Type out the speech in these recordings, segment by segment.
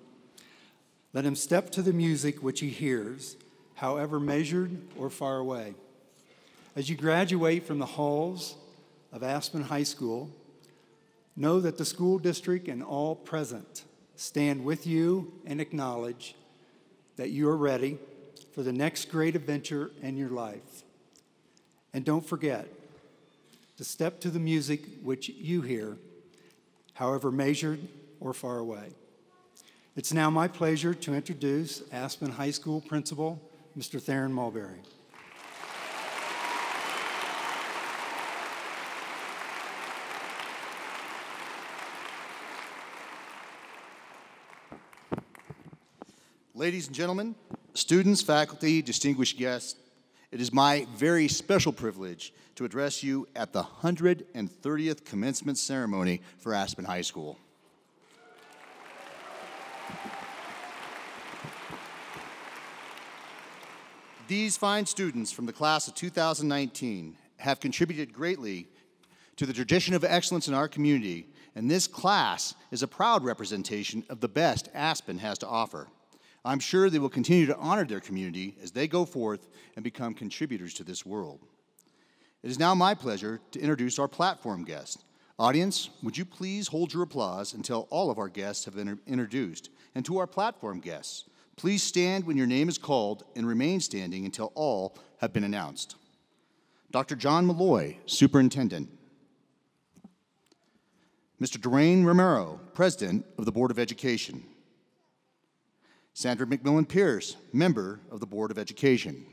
Let him step to the music which he hears, however measured or far away." As you graduate from the halls of Aspen High School, know that the school district and all present stand with you and acknowledge that you are ready for the next great adventure in your life. And don't forget to step to the music which you hear, however measured or far away. It's now my pleasure to introduce Aspen High School Principal, Mr. Theron Mulberry. Ladies and gentlemen, students, faculty, distinguished guests, it is my very special privilege to address you at the 130th commencement ceremony for Aspen High School. These fine students from the class of 2019 have contributed greatly to the tradition of excellence in our community, and this class is a proud representation of the best Aspen has to offer. I'm sure they will continue to honor their community as they go forth and become contributors to this world. It is now my pleasure to introduce our platform guests. Audience, would you please hold your applause until all of our guests have been introduced? And to our platform guests, please stand when your name is called and remain standing until all have been announced. Dr. John Malloy, Superintendent. Mr. Duran Romero, President of the Board of Education. Sandra McMillan-Pierce, member of the Board of Education.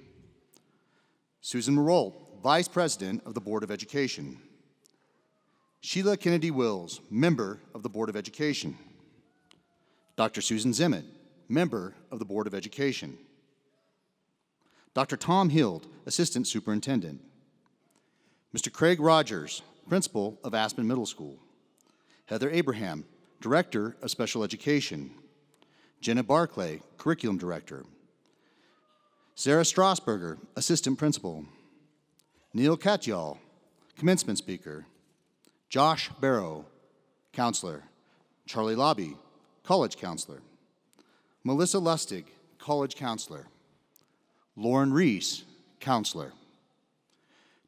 Susan Marolt, Vice President of the Board of Education. Sheila Kennedy-Wills, member of the Board of Education. Dr. Susan Zimmet, member of the Board of Education. Dr. Tom Hild, Assistant Superintendent. Mr. Craig Rogers, Principal of Aspen Middle School. Heather Abraham, Director of Special Education. Jenna Barclay, Curriculum Director. Sarah Strasburger, Assistant Principal. Neal Katyal, Commencement Speaker. Josh Barrow, Counselor. Charlie Lobby, College Counselor. Melissa Lustig, College Counselor. Lauren Reese, Counselor.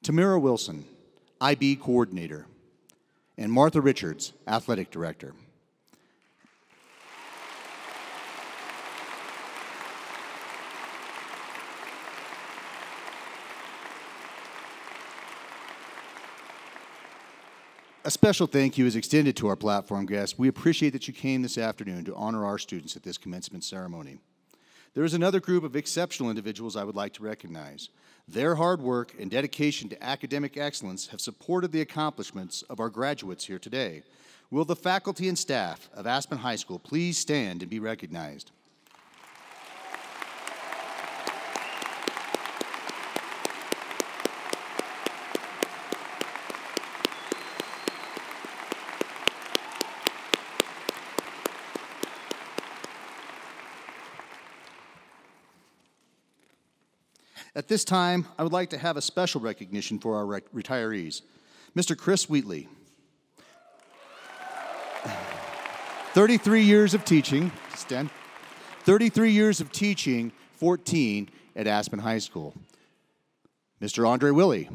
Tamara Wilson, IB Coordinator. and Martha Richards, Athletic Director. A special thank you is extended to our platform guests. We appreciate that you came this afternoon to honor our students at this commencement ceremony. There is another group of exceptional individuals I would like to recognize. Their hard work and dedication to academic excellence have supported the accomplishments of our graduates here today. Will the faculty and staff of Aspen High School please stand and be recognized? At this time, I would like to have a special recognition for our retirees. Mr. Chris Wheatley. 33 years of teaching, 33 years of teaching, 14 at Aspen High School. Mr. Andre Willey.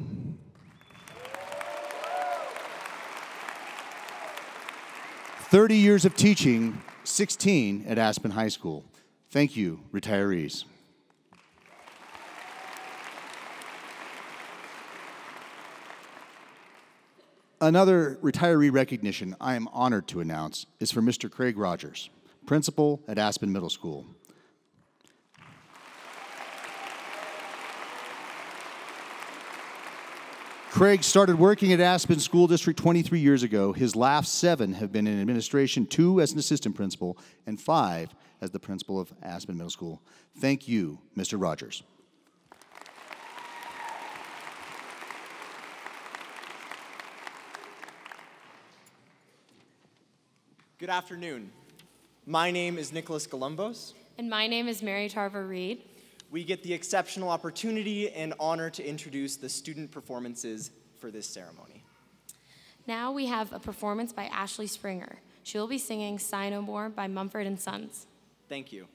30 years of teaching, 16 at Aspen High School. Thank you, retirees. Another retiree recognition I am honored to announce is for Mr. Craig Rogers, principal at Aspen Middle School. Craig started working at Aspen School District 23 years ago. His last 7 have been in administration, 2 as an assistant principal, and 5 as the principal of Aspen Middle School. Thank you, Mr. Rogers. Good afternoon. My name is Nicholas Golombos. And my name is Mary Tarver Reed. We get the exceptional opportunity and honor to introduce the student performances for this ceremony. Now we have a performance by Ashley Springer. She will be singing Sigh No More by Mumford & Sons. Thank you.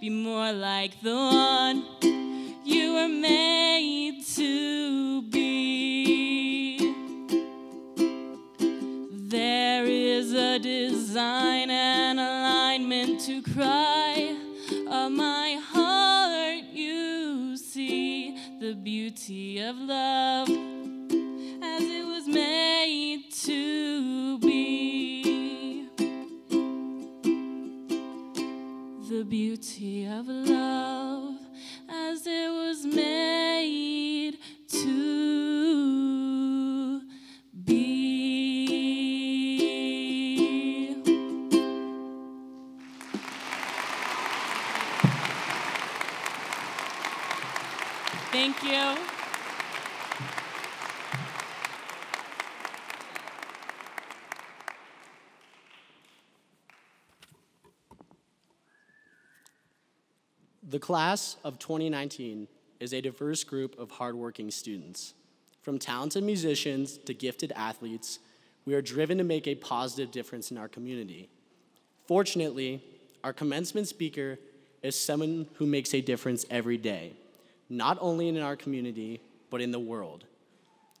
Be more like the one you were made to be. There is a design and alignment to cry of my heart. You see the beauty of love as it was made to be. The beauty of love as it was made to be. Thank you. The class of 2019 is a diverse group of hardworking students. From talented musicians to gifted athletes, we are driven to make a positive difference in our community. Fortunately, our commencement speaker is someone who makes a difference every day, not only in our community, but in the world.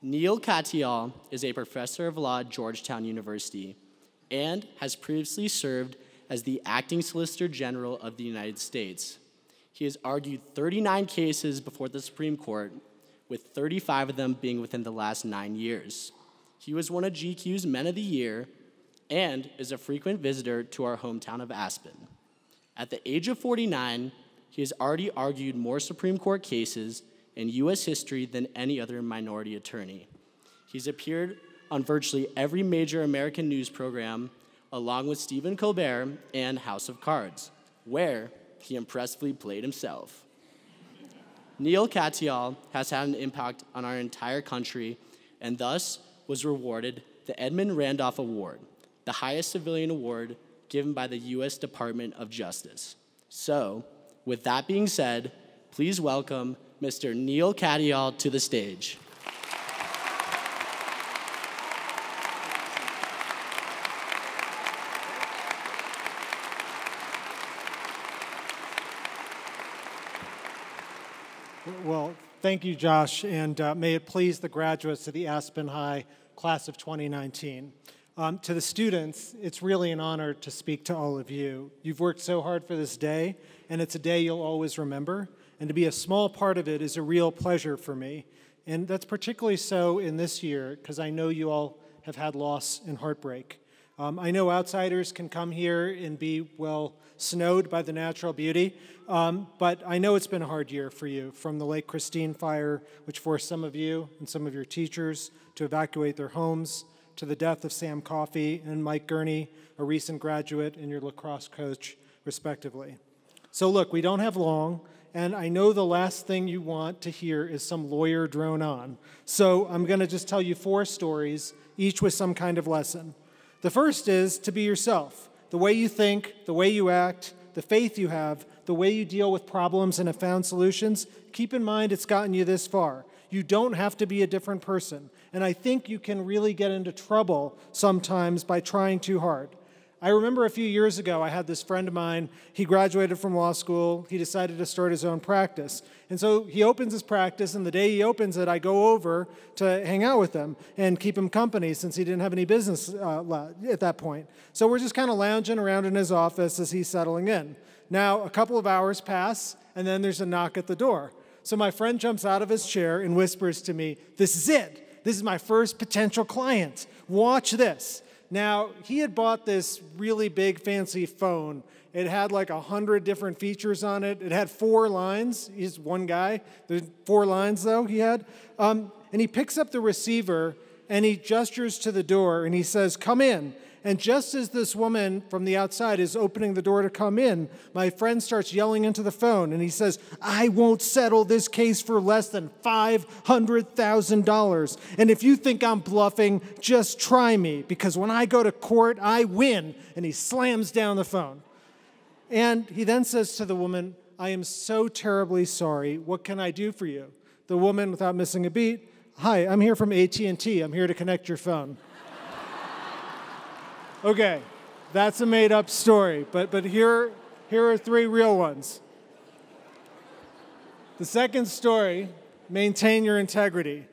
Neal Katyal is a professor of law at Georgetown University and has previously served as the acting Solicitor General of the United States. He has argued 39 cases before the Supreme Court, with 35 of them being within the last 9 years. He was one of GQ's Men of the Year and is a frequent visitor to our hometown of Aspen. At the age of 49, he has already argued more Supreme Court cases in US history than any other minority attorney. He's appeared on virtually every major American news program, along with Stephen Colbert and House of Cards, where he impressively played himself. Neal Katyal has had an impact on our entire country and thus was rewarded the Edmund Randolph Award, the highest civilian award given by the US Department of Justice. So, with that being said, please welcome Mr. Neal Katyal to the stage. Well, thank you, Josh, and may it please the graduates of the Aspen High Class of 2019. To the students, it's really an honor to speak to all of you. You've worked so hard for this day, and it's a day you'll always remember, and to be a small part of it is a real pleasure for me. And that's particularly so in this year, because I know you all have had loss and heartbreak. I know outsiders can come here and be, well, snowed by the natural beauty, but I know it's been a hard year for you, from the Lake Christine fire, which forced some of you and some of your teachers to evacuate their homes, to the death of Sam Coffey and Mike Gurney, a recent graduate and your lacrosse coach, respectively. So look, we don't have long, and I know the last thing you want to hear is some lawyer drone on. So I'm gonna just tell you 4 stories, each with some kind of lesson. The first is to be yourself. The way you think, the way you act, the faith you have, the way you deal with problems and have found solutions, keep in mind it's gotten you this far. You don't have to be a different person. And I think you can really get into trouble sometimes by trying too hard. I remember a few years ago, I had this friend of mine. He graduated from law school. He decided to start his own practice. And so he opens his practice, and the day he opens it, I go over to hang out with him and keep him company since he didn't have any business at that point. So we're just kind of lounging around in his office as he's settling in. Now, a couple of hours pass, and then there's a knock at the door. So my friend jumps out of his chair and whispers to me, "This is it. This is my first potential client. Watch this." Now, he had bought this really big, fancy phone. It had like 100 different features on it. It had 4 lines. He's one guy. There's 4 lines, though, he had. And he picks up the receiver, and he gestures to the door, and he says, "Come in." And just as this woman from the outside is opening the door to come in, my friend starts yelling into the phone, and he says, "I won't settle this case for less than $500,000. And if you think I'm bluffing, just try me, because when I go to court, I win." And he slams down the phone. And he then says to the woman, "I am so terribly sorry. What can I do for you?" The woman, without missing a beat, "Hi, I'm here from AT&T. I'm here to connect your phone." Okay, that's a made-up story, but here are 3 real ones. The second story, maintain your integrity.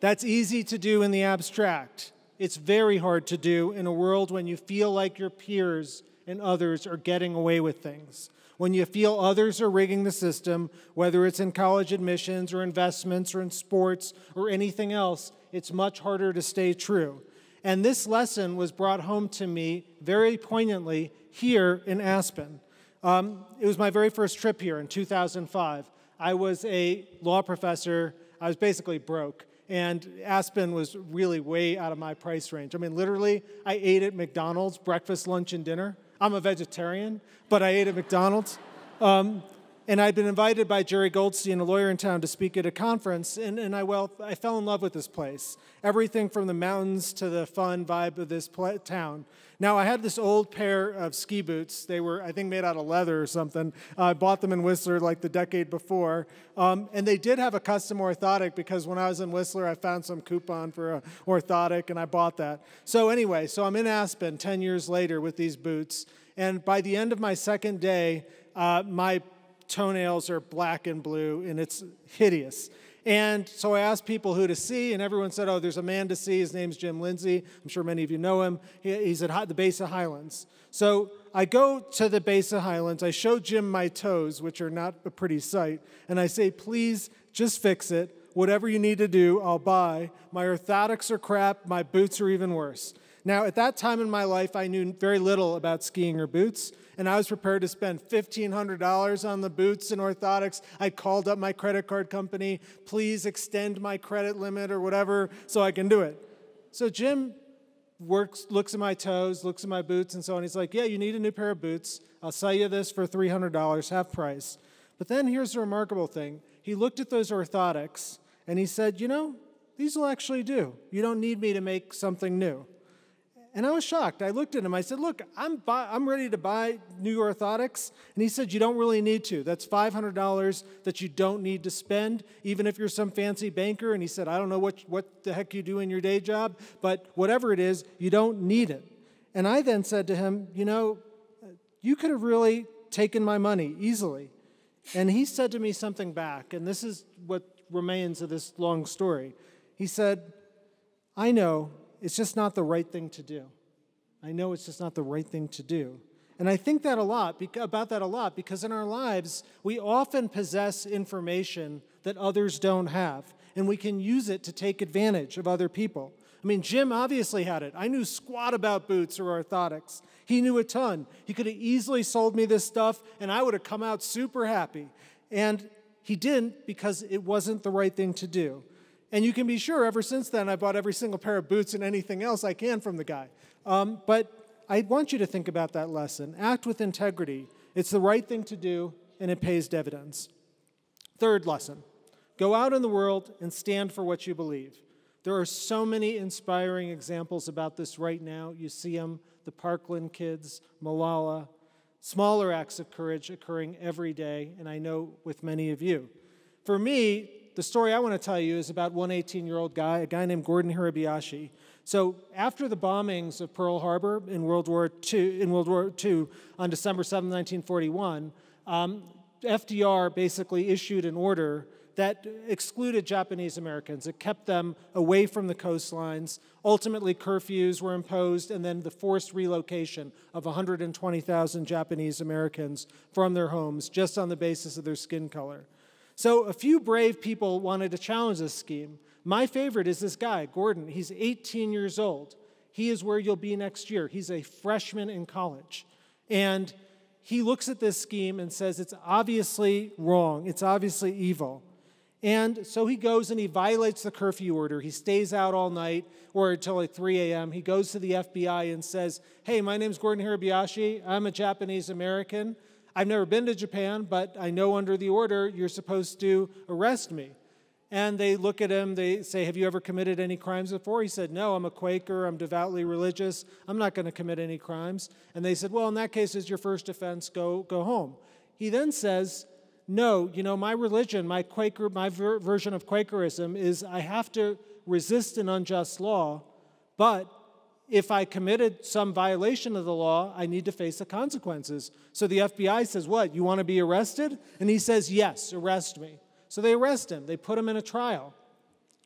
That's easy to do in the abstract. It's very hard to do in a world when you feel like your peers and others are getting away with things, when you feel others are rigging the system, whether it's in college admissions or investments or in sports or anything else. It's much harder to stay true. And this lesson was brought home to me very poignantly here in Aspen. It was my very first trip here in 2005. I was a law professor. I was basically broke. And Aspen was really way out of my price range. I mean, literally, I ate at McDonald's breakfast, lunch, and dinner. I'm a vegetarian, but I ate at McDonald's. And I'd been invited by Jerry Goldstein, a lawyer in town, to speak at a conference, and I fell in love with this place. Everything from the mountains to the fun vibe of this town. Now, I had this old pair of ski boots. They were, I think, made out of leather or something. I bought them in Whistler like the decade before. And they did have a custom orthotic, because when I was in Whistler, I found some coupon for an orthotic, and I bought that. So anyway, so I'm in Aspen 10 years later with these boots, and by the end of my second day, my toenails are black and blue, and it's hideous. And so I asked people who to see, and everyone said, oh, there's a man to see. His name's Jim Lindsay. I'm sure many of you know him. He's at the base of Highlands. So I go to the base of Highlands. I show Jim my toes, which are not a pretty sight, and I say, please, just fix it. Whatever you need to do, I'll buy. My orthotics are crap. My boots are even worse. Now, at that time in my life, I knew very little about skiing or boots, and I was prepared to spend $1,500 on the boots and orthotics. I called up my credit card company, please extend my credit limit or whatever so I can do it. So Jim looks at my toes, looks at my boots and so on. He's like, yeah, you need a new pair of boots. I'll sell you this for $300, half price. But then here's the remarkable thing. He looked at those orthotics, and he said, you know, these will actually do. You don't need me to make something new. And I was shocked. I looked at him. I said, look, I'm ready to buy new orthotics. And he said, you don't really need to. That's $500 that you don't need to spend, even if you're some fancy banker. And he said, I don't know what the heck you do in your day job, but whatever it is, you don't need it. And I then said to him, you know, you could have really taken my money easily. And he said to me something back, and this is what remains of this long story. He said, I know. It's just not the right thing to do. I know it's just not the right thing to do. And I think that about that a lot because in our lives, we often possess information that others don't have, and we can use it to take advantage of other people. I mean, Jim obviously had it. I knew squat about boots or orthotics. He knew a ton. He could have easily sold me this stuff, and I would have come out super happy. And he didn't, because it wasn't the right thing to do. And you can be sure, ever since then, I bought every single pair of boots and anything else I can from the guy. But I want you to think about that lesson. Act with integrity. It's the right thing to do, and it pays dividends. Third lesson, go out in the world and stand for what you believe. There are so many inspiring examples about this right now. You see them, the Parkland kids, Malala, smaller acts of courage occurring every day, and I know with many of you. For me, the story I want to tell you is about one 18-year-old guy, a guy named Gordon Hirabayashi. So after the bombings of Pearl Harbor in World War II on December 7, 1941, FDR basically issued an order that excluded Japanese Americans. It kept them away from the coastlines. Ultimately, curfews were imposed, and then the forced relocation of 120,000 Japanese Americans from their homes just on the basis of their skin color. So a few brave people wanted to challenge this scheme. My favorite is this guy, Gordon. He's 18 years old. He is where you'll be next year. He's a freshman in college. And he looks at this scheme and says, it's obviously wrong. It's obviously evil. And so he goes and he violates the curfew order. He stays out all night or until like 3 a.m. He goes to the FBI and says, hey, my name's Gordon Hirabayashi. I'm a Japanese American. I've never been to Japan, but I know under the order you're supposed to arrest me. And they look at him, they say, have you ever committed any crimes before? He said, no, I'm a Quaker, I'm devoutly religious, I'm not going to commit any crimes. And they said, well, in that case, it's your first offense, go home. He then says, no, you know, my religion, my Quaker, my version of Quakerism is I have to resist an unjust law, but if I committed some violation of the law, I need to face the consequences. So the FBI says, what, you want to be arrested? And he says, yes, arrest me. So they arrest him. They put him in a trial.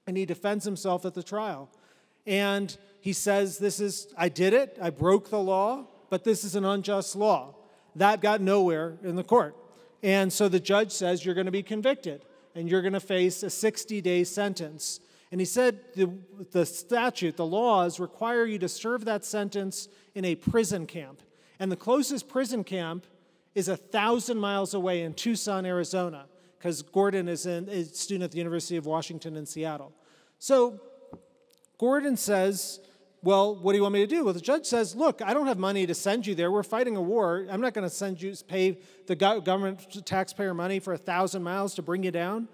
And he defends himself at the trial. And he says, this is, I did it. I broke the law. But this is an unjust law. That got nowhere in the court. And so the judge says, you're going to be convicted. And you're going to face a 60-day sentence. And he said the statute, the laws, require you to serve that sentence in a prison camp. And the closest prison camp is 1,000 miles away in Tucson, Arizona, because Gordon is a student at the University of Washington in Seattle. So Gordon says, well, what do you want me to do? Well, the judge says, look, I don't have money to send you there. We're fighting a war. I'm not going to send you, pay the government taxpayer money for 1,000 miles to bring you down.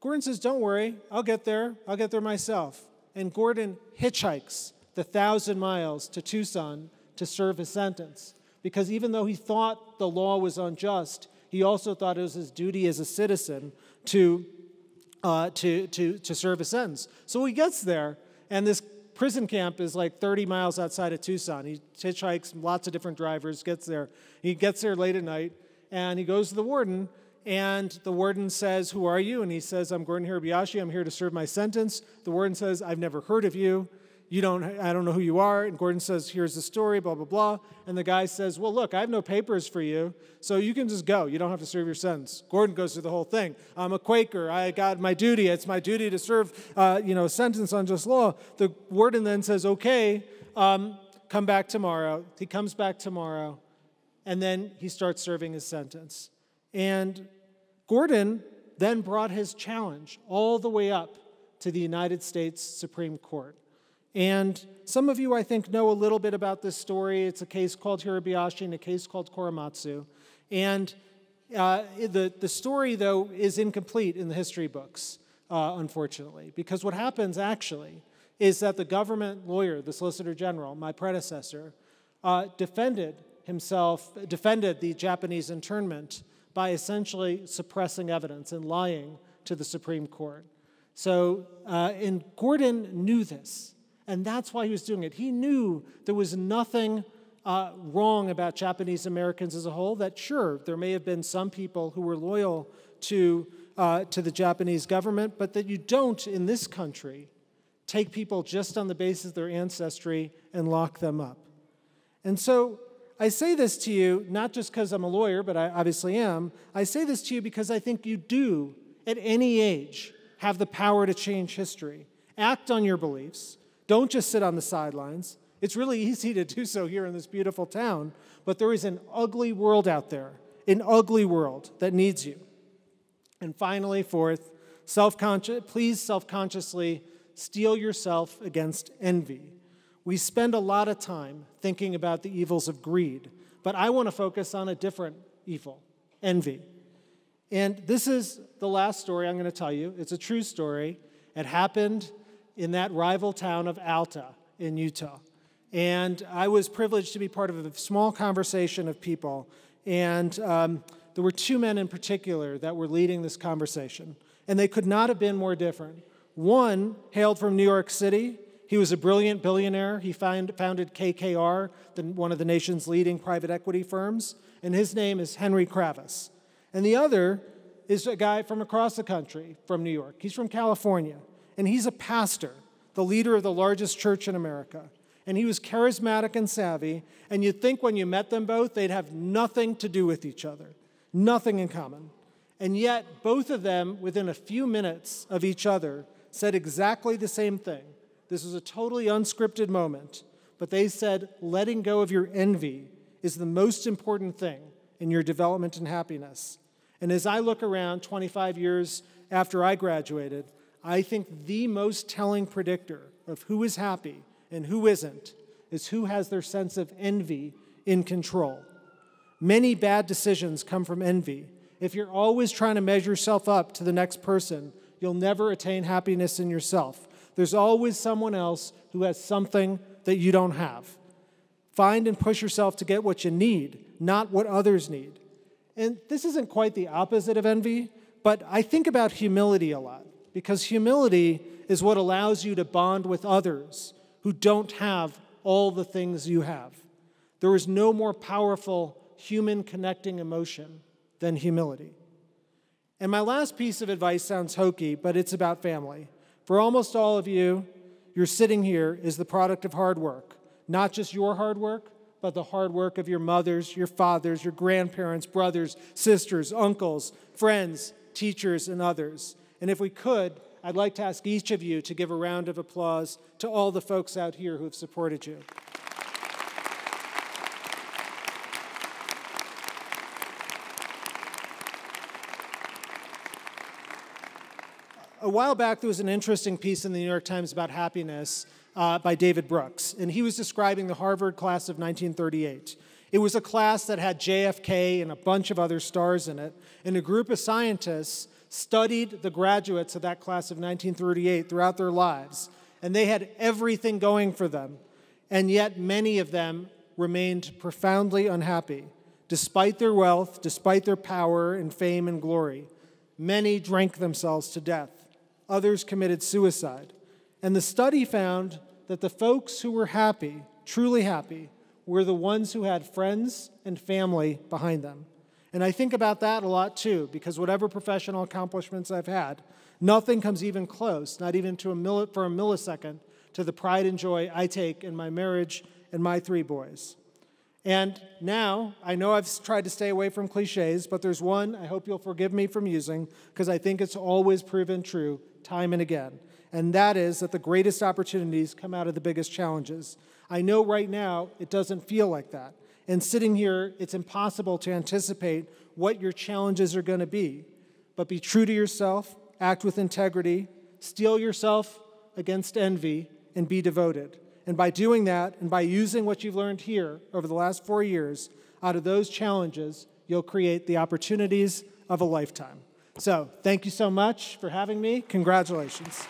Gordon says, don't worry, I'll get there. I'll get there myself. And Gordon hitchhikes the 1,000 miles to Tucson to serve his sentence. Because even though he thought the law was unjust, he also thought it was his duty as a citizen to serve his sentence. So he gets there, and this prison camp is like 30 miles outside of Tucson. He hitchhikes, lots of different drivers, gets there. He gets there late at night, and he goes to the warden, and the warden says, who are you? And he says, I'm Gordon Hirabayashi. I'm here to serve my sentence. The warden says, I've never heard of you. I don't know who you are. And Gordon says, here's the story, blah, blah, blah. And the guy says, well, look, I have no papers for you, so you can just go. You don't have to serve your sentence. Gordon goes through the whole thing. I'm a Quaker. I got my duty. It's my duty to serve, a sentence on just law. The warden then says, okay, come back tomorrow. He comes back tomorrow, and then he starts serving his sentence. And Gordon then brought his challenge all the way up to the United States Supreme Court. And some of you, I think, know a little bit about this story. It's a case called Hirabayashi and a case called Korematsu. And the story, though, is incomplete in the history books, unfortunately, because what happens, actually, is that the government lawyer, the Solicitor General, my predecessor, defended the Japanese internment by essentially suppressing evidence and lying to the Supreme Court. So, and Gordon knew this. And that's why he was doing it. He knew there was nothing wrong about Japanese Americans as a whole, that sure, there may have been some people who were loyal to the Japanese government, but that you don't, in this country, take people just on the basis of their ancestry and lock them up. And so I say this to you, not just because I'm a lawyer, but I obviously am. I say this to you because I think you do, at any age, have the power to change history. Act on your beliefs. Don't just sit on the sidelines. It's really easy to do so here in this beautiful town, but there is an ugly world out there, an ugly world that needs you. And finally, fourth, please self-consciously steel yourself against envy. We spend a lot of time thinking about the evils of greed, but I want to focus on a different evil, envy. And this is the last story I'm going to tell you. It's a true story. It happened in that rival town of Alta in Utah. And I was privileged to be part of a small conversation of people. And there were two men in particular that were leading this conversation. And they could not have been more different. One hailed from New York City. He was a brilliant billionaire. He founded KKR, one of the nation's leading private equity firms. And his name is Henry Kravis. And the other is a guy from across the country, from New York. He's from California. And he's a pastor, the leader of the largest church in America. And he was charismatic and savvy. And you'd think when you met them both, they'd have nothing to do with each other, nothing in common. And yet, both of them, within a few minutes of each other, said exactly the same thing. This was a totally unscripted moment. But they said, letting go of your envy is the most important thing in your development and happiness. And as I look around 25 years after I graduated, I think the most telling predictor of who is happy and who isn't is who has their sense of envy in control. Many bad decisions come from envy. If you're always trying to measure yourself up to the next person, you'll never attain happiness in yourself. There's always someone else who has something that you don't have. Find and push yourself to get what you need, not what others need. And this isn't quite the opposite of envy, but I think about humility a lot. Because humility is what allows you to bond with others who don't have all the things you have. There is no more powerful human connecting emotion than humility. And my last piece of advice sounds hokey, but it's about family. For almost all of you, your sitting here is the product of hard work. Not just your hard work, but the hard work of your mothers, your fathers, your grandparents, brothers, sisters, uncles, friends, teachers, and others. And if we could, I'd like to ask each of you to give a round of applause to all the folks out here who have supported you. A while back, there was an interesting piece in the New York Times about happiness by David Brooks, and he was describing the Harvard class of 1938. It was a class that had JFK and a bunch of other stars in it, and a group of scientists studied the graduates of that class of 1938 throughout their lives, and they had everything going for them, and yet many of them remained profoundly unhappy, despite their wealth, despite their power and fame and glory. Many drank themselves to death. Others committed suicide. And the study found that the folks who were happy, truly happy, were the ones who had friends and family behind them. And I think about that a lot too, because whatever professional accomplishments I've had, nothing comes even close, not even for a millisecond, to the pride and joy I take in my marriage and my three boys. And now, I know I've tried to stay away from cliches, but there's one I hope you'll forgive me from using, because I think it's always proven true time and again. And that is that the greatest opportunities come out of the biggest challenges. I know right now it doesn't feel like that. And sitting here, it's impossible to anticipate what your challenges are going to be. But be true to yourself, act with integrity, steel yourself against envy, and be devoted. And by doing that, and by using what you've learned here over the last 4 years, out of those challenges, you'll create the opportunities of a lifetime. So, thank you so much for having me. Congratulations.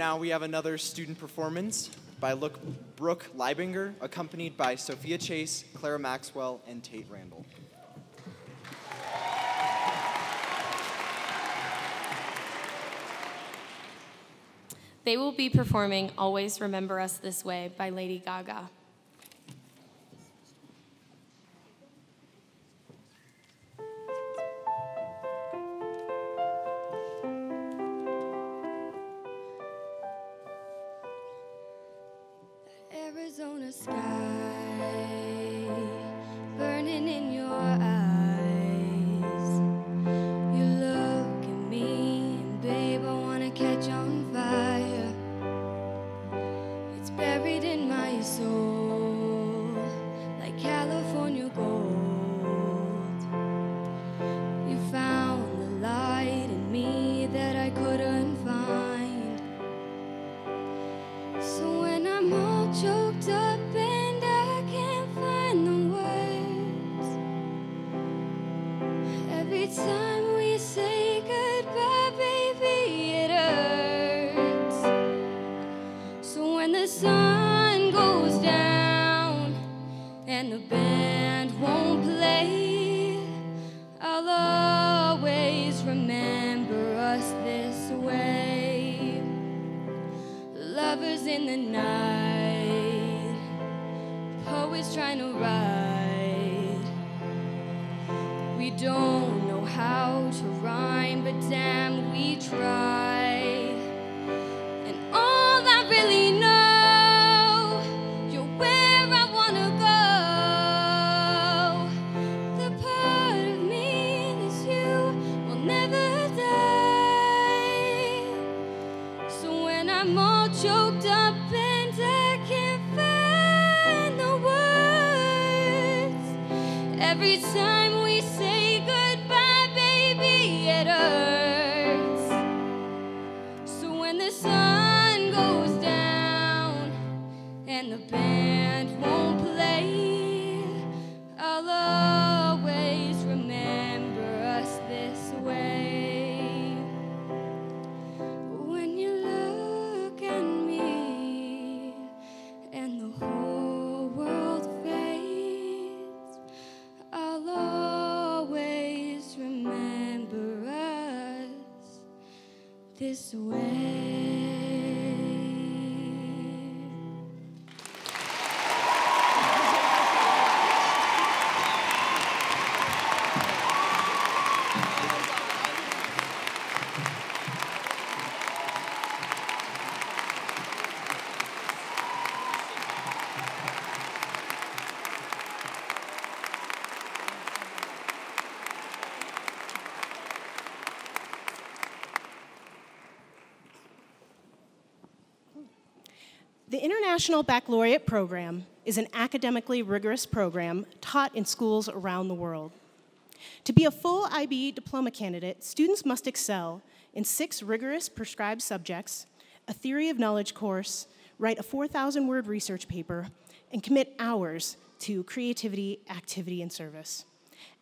Now we have another student performance by Brooke Leibinger, accompanied by Sophia Chase, Clara Maxwell, and Tate Randall. They will be performing Always Remember Us This Way by Lady Gaga. And the whole world fades, this way. The International Baccalaureate Program is an academically rigorous program taught in schools around the world. To be a full IB diploma candidate, students must excel in 6 rigorous prescribed subjects, a theory of knowledge course, write a 4,000-word research paper, and commit hours to creativity, activity, and service.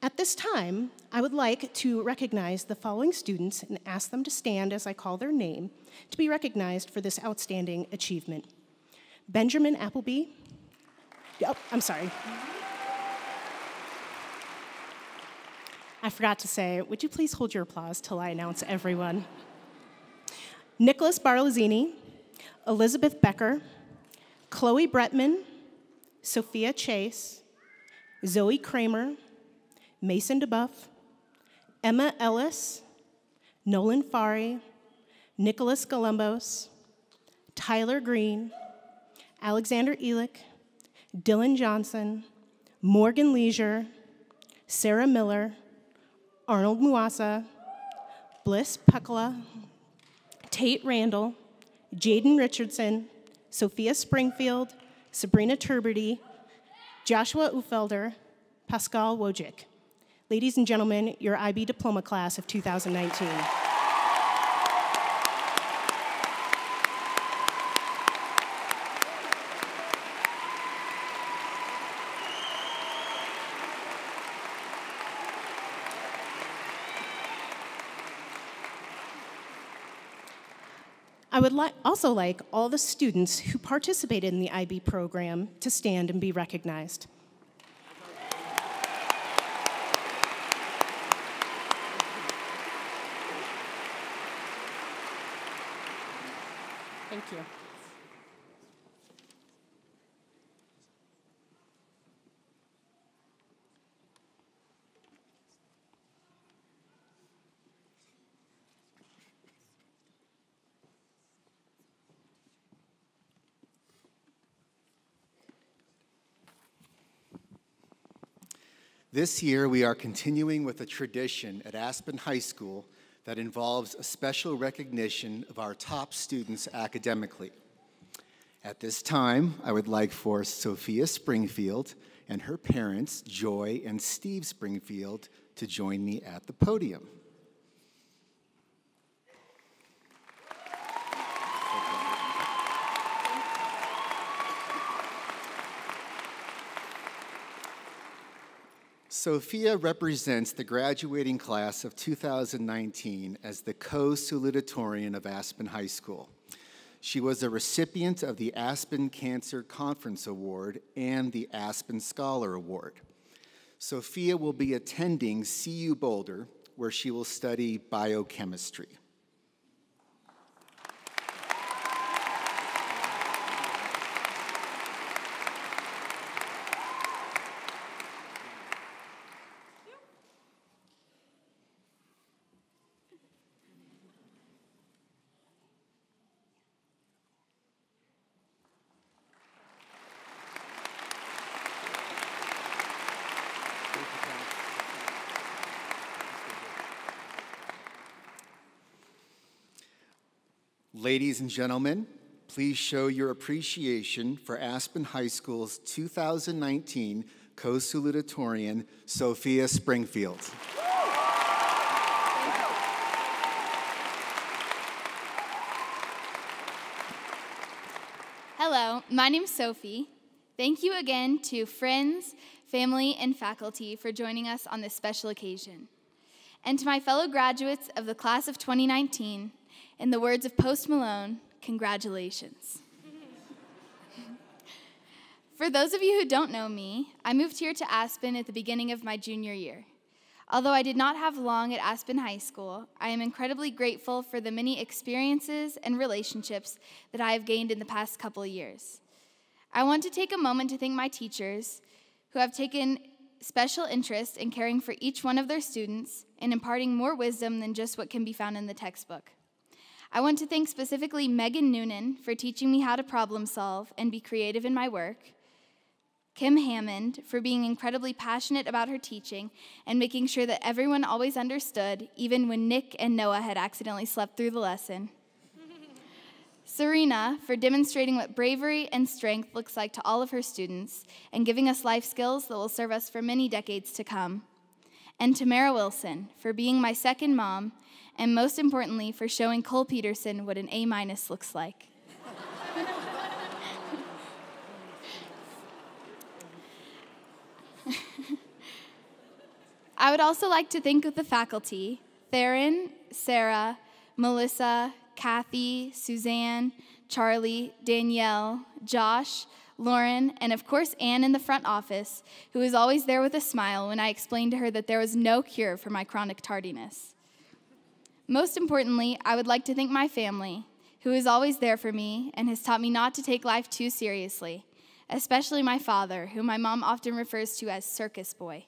At this time, I would like to recognize the following students and ask them to stand as I call their name to be recognized for this outstanding achievement. Benjamin Appleby. Oh, I'm sorry. I forgot to say, would you please hold your applause till I announce everyone? Nicholas Barlazzini, Elizabeth Becker, Chloe Bretman, Sophia Chase, Zoe Kramer, Mason DeBuff, Emma Ellis, Nolan Fari, Nicholas Golombos, Tyler Green, Alexander Elick, Dylan Johnson, Morgan Leisure, Sarah Miller, Arnold Muasa, Bliss Pekala, Tate Randall, Jaden Richardson, Sophia Springfield, Sabrina Turberty, Joshua Ufelder, Pascal Wojcik. Ladies and gentlemen, your IB diploma class of 2019. I would also like all the students who participated in the IB program to stand and be recognized. Thank you. This year, we are continuing with a tradition at Aspen High School that involves a special recognition of our top students academically. At this time, I would like for Sophia Springfield and her parents, Joy and Steve Springfield, to join me at the podium. Sophia represents the graduating class of 2019 as the co-salutatorian of Aspen High School. She was a recipient of the Aspen Cancer Conference Award and the Aspen Scholar Award. Sophia will be attending CU Boulder, where she will study biochemistry. Ladies and gentlemen, please show your appreciation for Aspen High School's 2019 co-salutatorian, Sophia Springfield. Hello, my name's Sophie. Thank you again to friends, family, and faculty for joining us on this special occasion. And to my fellow graduates of the class of 2019, in the words of Post Malone, congratulations. For those of you who don't know me, I moved here to Aspen at the beginning of my junior year. Although I did not have long at Aspen High School, I am incredibly grateful for the many experiences and relationships that I have gained in the past couple of years. I want to take a moment to thank my teachers who have taken special interest in caring for each one of their students and imparting more wisdom than just what can be found in the textbook. I want to thank specifically Megan Noonan for teaching me how to problem solve and be creative in my work, Kim Hammond for being incredibly passionate about her teaching and making sure that everyone always understood, even when Nick and Noah had accidentally slept through the lesson, Serena for demonstrating what bravery and strength looks like to all of her students and giving us life skills that will serve us for many decades to come, and Tamara Wilson for being my second mom and most importantly for showing Cole Peterson what an A- looks like. I would also like to thank the faculty, Theron, Sarah, Melissa, Kathy, Suzanne, Charlie, Danielle, Josh, Lauren, and of course Anne in the front office, who was always there with a smile when I explained to her that there was no cure for my chronic tardiness. Most importantly, I would like to thank my family, who is always there for me and has taught me not to take life too seriously, especially my father, who my mom often refers to as Circus Boy.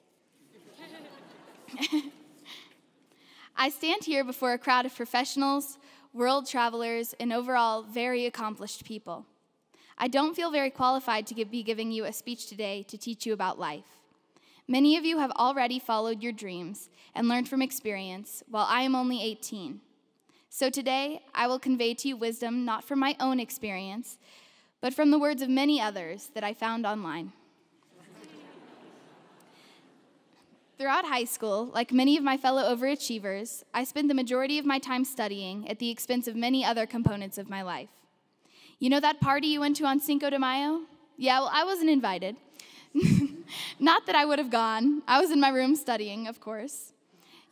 I stand here before a crowd of professionals, world travelers, and overall very accomplished people. I don't feel very qualified to be giving you a speech today to teach you about life. Many of you have already followed your dreams and learned from experience, while I am only 18. So today, I will convey to you wisdom not from my own experience, but from the words of many others that I found online. Throughout high school, like many of my fellow overachievers, I spent the majority of my time studying at the expense of many other components of my life. You know that party you went to on Cinco de Mayo? Yeah, well, I wasn't invited. Not that I would have gone. I was in my room studying, of course.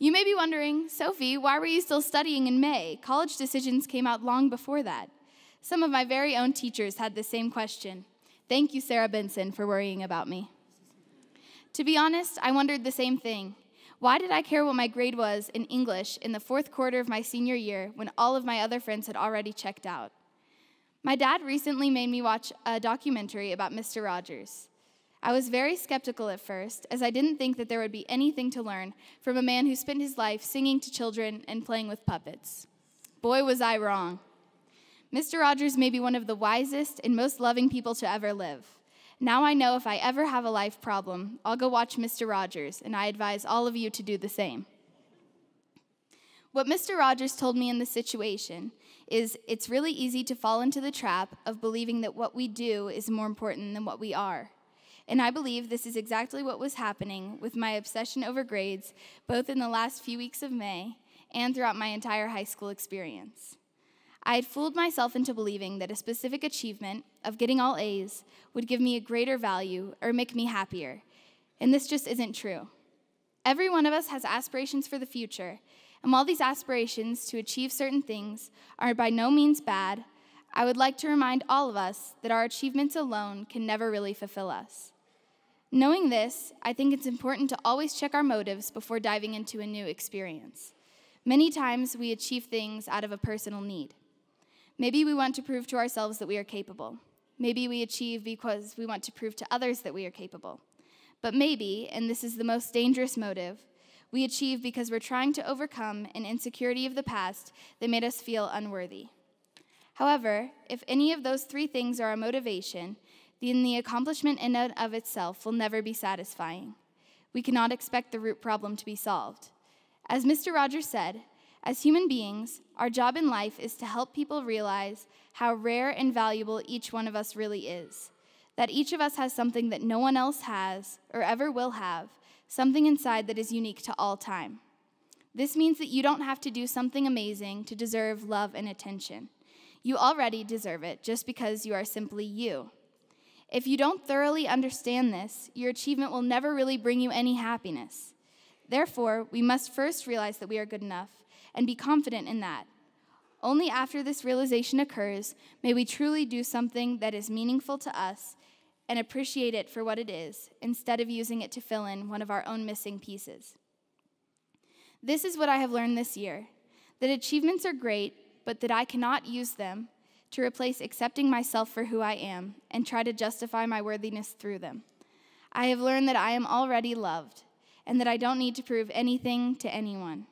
You may be wondering, Sophie, why were you still studying in May? College decisions came out long before that. Some of my very own teachers had the same question. Thank you, Sarah Benson, for worrying about me. To be honest, I wondered the same thing. Why did I care what my grade was in English in the fourth quarter of my senior year when all of my other friends had already checked out? My dad recently made me watch a documentary about Mr. Rogers. I was very skeptical at first, as I didn't think that there would be anything to learn from a man who spent his life singing to children and playing with puppets. Boy, was I wrong. Mr. Rogers may be one of the wisest and most loving people to ever live. Now I know if I ever have a life problem, I'll go watch Mr. Rogers, and I advise all of you to do the same. What Mr. Rogers told me in this situation is it's really easy to fall into the trap of believing that what we do is more important than what we are. And I believe this is exactly what was happening with my obsession over grades, both in the last few weeks of May and throughout my entire high school experience. I had fooled myself into believing that a specific achievement of getting all A's would give me a greater value or make me happier, and this just isn't true. Every one of us has aspirations for the future, and while these aspirations to achieve certain things are by no means bad, I would like to remind all of us that our achievements alone can never really fulfill us. Knowing this, I think it's important to always check our motives before diving into a new experience. Many times we achieve things out of a personal need. Maybe we want to prove to ourselves that we are capable. Maybe we achieve because we want to prove to others that we are capable. But maybe, and this is the most dangerous motive, we achieve because we're trying to overcome an insecurity of the past that made us feel unworthy. However, if any of those three things are our motivation, then the accomplishment in and of itself will never be satisfying. We cannot expect the root problem to be solved. As Mr. Rogers said, as human beings, our job in life is to help people realize how rare and valuable each one of us really is, that each of us has something that no one else has or ever will have, something inside that is unique to all time. This means that you don't have to do something amazing to deserve love and attention. You already deserve it just because you are simply you. If you don't thoroughly understand this, your achievement will never really bring you any happiness. Therefore, we must first realize that we are good enough and be confident in that. Only after this realization occurs may we truly do something that is meaningful to us and appreciate it for what it is, instead of using it to fill in one of our own missing pieces. This is what I have learned this year, that achievements are great, but that I cannot use them to replace accepting myself for who I am and try to justify my worthiness through them. I have learned that I am already loved and that I don't need to prove anything to anyone.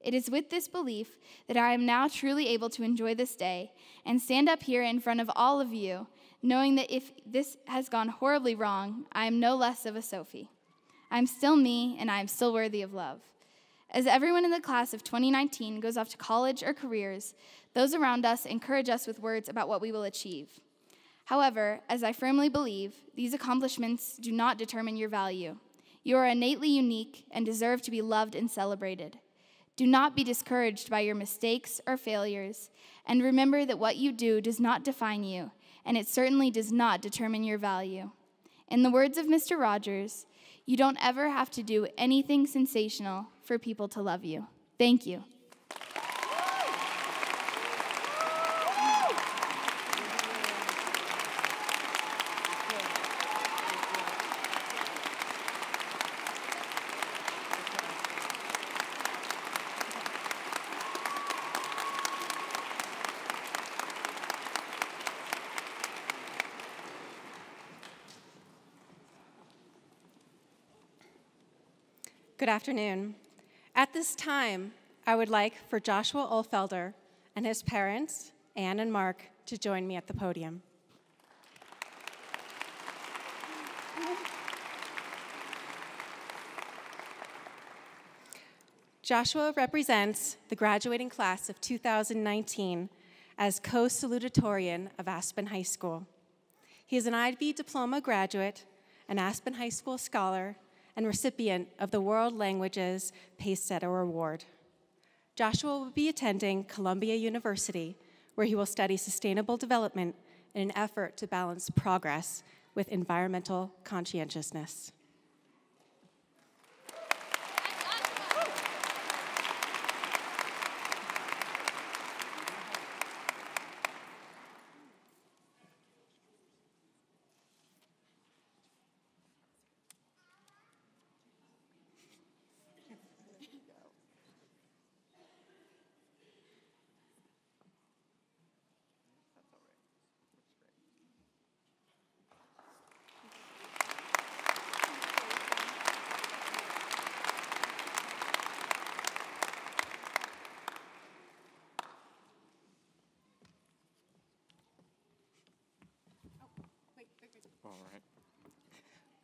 It is with this belief that I am now truly able to enjoy this day and stand up here in front of all of you, knowing that if this has gone horribly wrong, I am no less of a Sophie. I am still me, and I am still worthy of love. As everyone in the class of 2019 goes off to college or careers, those around us encourage us with words about what we will achieve. However, as I firmly believe, these accomplishments do not determine your value. You are innately unique and deserve to be loved and celebrated. Do not be discouraged by your mistakes or failures, and remember that what you do does not define you, and it certainly does not determine your value. In the words of Mr. Rogers, you don't ever have to do anything sensational for people to love you. Thank you. Good afternoon. At this time, I would like for Joshua Olfelder and his parents, Anne and Mark, to join me at the podium. Joshua represents the graduating class of 2019 as co-salutatorian of Aspen High School. He is an IB diploma graduate, an Aspen High School scholar, and recipient of the World Languages Pace Setter Award. Joshua will be attending Columbia University, where he will study sustainable development in an effort to balance progress with environmental conscientiousness.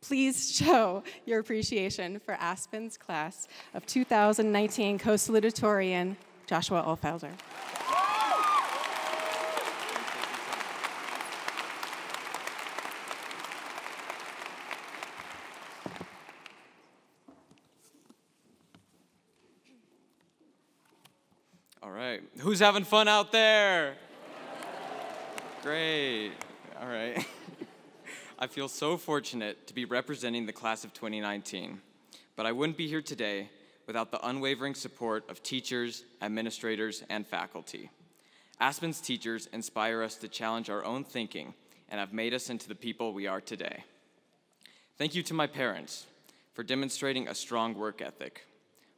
Please show your appreciation for Aspen's class of 2019 co-salutatorian Joshua Olfelder. All right, who's having fun out there? Great, all right. I feel so fortunate to be representing the class of 2019, but I wouldn't be here today without the unwavering support of teachers, administrators, and faculty. Aspen's teachers inspire us to challenge our own thinking and have made us into the people we are today. Thank you to my parents for demonstrating a strong work ethic.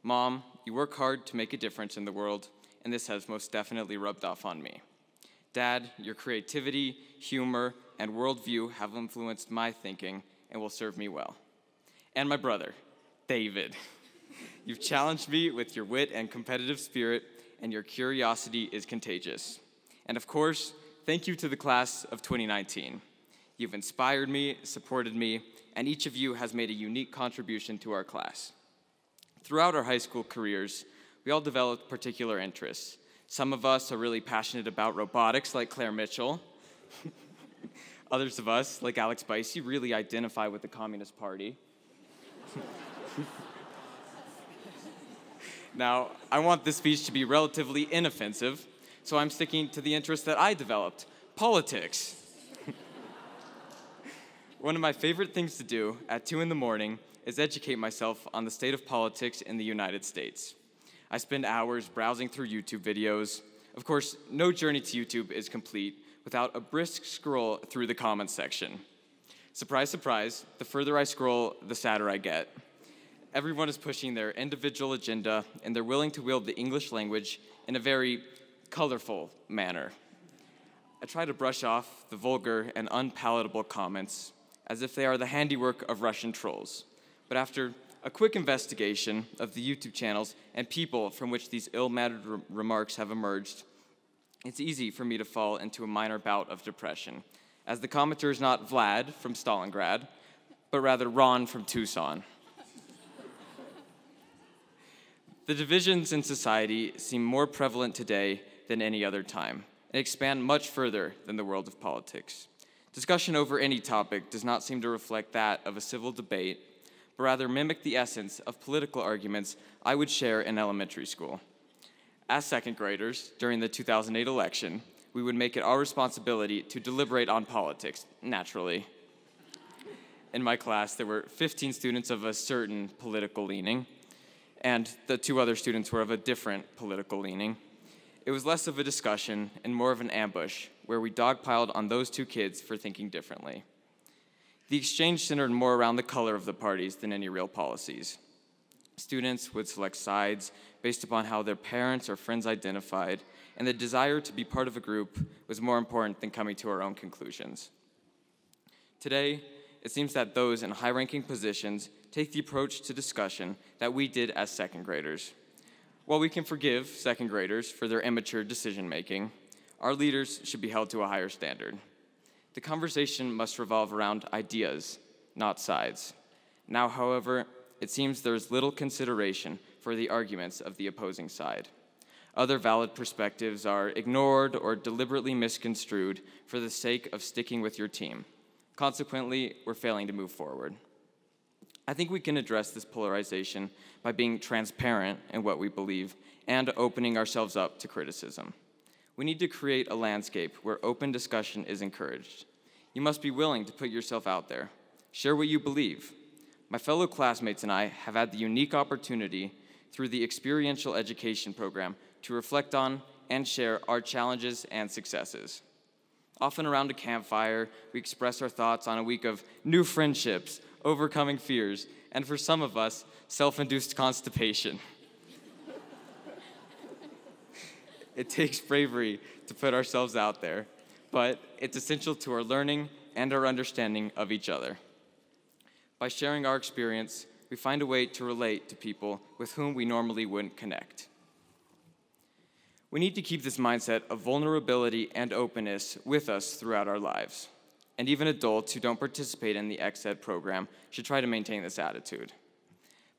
Mom, you work hard to make a difference in the world, and this has most definitely rubbed off on me. Dad, your creativity, humor, and worldview have influenced my thinking and will serve me well. And my brother, David. You've challenged me with your wit and competitive spirit, and your curiosity is contagious. And of course, thank you to the class of 2019. You've inspired me, supported me, and each of you has made a unique contribution to our class. Throughout our high school careers, we all developed particular interests. Some of us are really passionate about robotics, like Claire Mitchell. Others of us, like Alex Bicey, really identify with the Communist Party. Now, I want this speech to be relatively inoffensive, so I'm sticking to the interest that I developed, politics. One of my favorite things to do at 2 in the morning is educate myself on the state of politics in the United States. I spend hours browsing through YouTube videos. Of course, no journey to YouTube is complete without a brisk scroll through the comments section. Surprise, surprise, the further I scroll, the sadder I get. everyone is pushing their individual agenda, and they're willing to wield the English language in a very colorful manner. I try to brush off the vulgar and unpalatable comments as if they are the handiwork of Russian trolls. But after a quick investigation of the YouTube channels and people from which these ill-mannered remarks have emerged, it's easy for me to fall into a minor bout of depression, as the commenter is not Vlad from Stalingrad, but rather Ron from Tucson. The divisions in society seem more prevalent today than any other time, and expand much further than the world of politics. Discussion over any topic does not seem to reflect that of a civil debate, but rather mimic the essence of political arguments I would share in elementary school. As second graders, during the 2008 election, we would make it our responsibility to deliberate on politics, naturally. In my class, there were 15 students of a certain political leaning, and the 2 other students were of a different political leaning. It was less of a discussion and more of an ambush, where we dogpiled on those 2 kids for thinking differently. The exchange centered more around the color of the parties than any real policies. Students would select sides based upon how their parents or friends identified, and the desire to be part of a group was more important than coming to our own conclusions. Today, it seems that those in high-ranking positions take the approach to discussion that we did as second graders. While we can forgive second graders for their immature decision-making, our leaders should be held to a higher standard. The conversation must revolve around ideas, not sides. Now, however, it seems there is little consideration for the arguments of the opposing side. Other valid perspectives are ignored or deliberately misconstrued for the sake of sticking with your team. Consequently, we're failing to move forward. I think we can address this polarization by being transparent in what we believe and opening ourselves up to criticism. We need to create a landscape where open discussion is encouraged. You must be willing to put yourself out there. Share what you believe. My fellow classmates and I have had the unique opportunity through the experiential education program to reflect on and share our challenges and successes. Often around a campfire, we express our thoughts on a week of new friendships, overcoming fears, and for some of us, self-induced constipation. It takes bravery to put ourselves out there, but it's essential to our learning and our understanding of each other. By sharing our experience, we find a way to relate to people with whom we normally wouldn't connect. We need to keep this mindset of vulnerability and openness with us throughout our lives, and even adults who don't participate in the Ex-Ed program should try to maintain this attitude.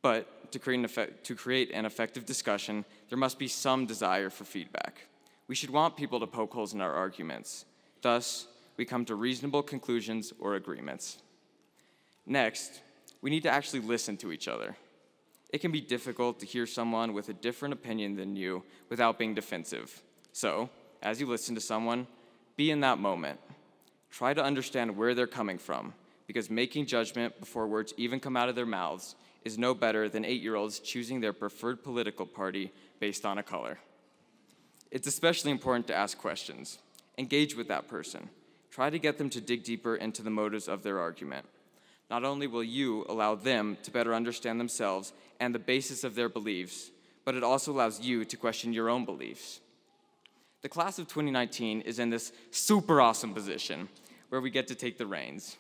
But to create an effective discussion, there must be some desire for feedback. We should want people to poke holes in our arguments. Thus, we come to reasonable conclusions or agreements. Next, we need to actually listen to each other. It can be difficult to hear someone with a different opinion than you without being defensive. So, as you listen to someone, be in that moment. Try to understand where they're coming from, because making judgment before words even come out of their mouths is no better than 8-year-olds choosing their preferred political party based on a color. It's especially important to ask questions. Engage with that person. Try to get them to dig deeper into the motives of their argument. Not only will you allow them to better understand themselves and the basis of their beliefs, but it also allows you to question your own beliefs. The class of 2019 is in this super awesome position where we get to take the reins.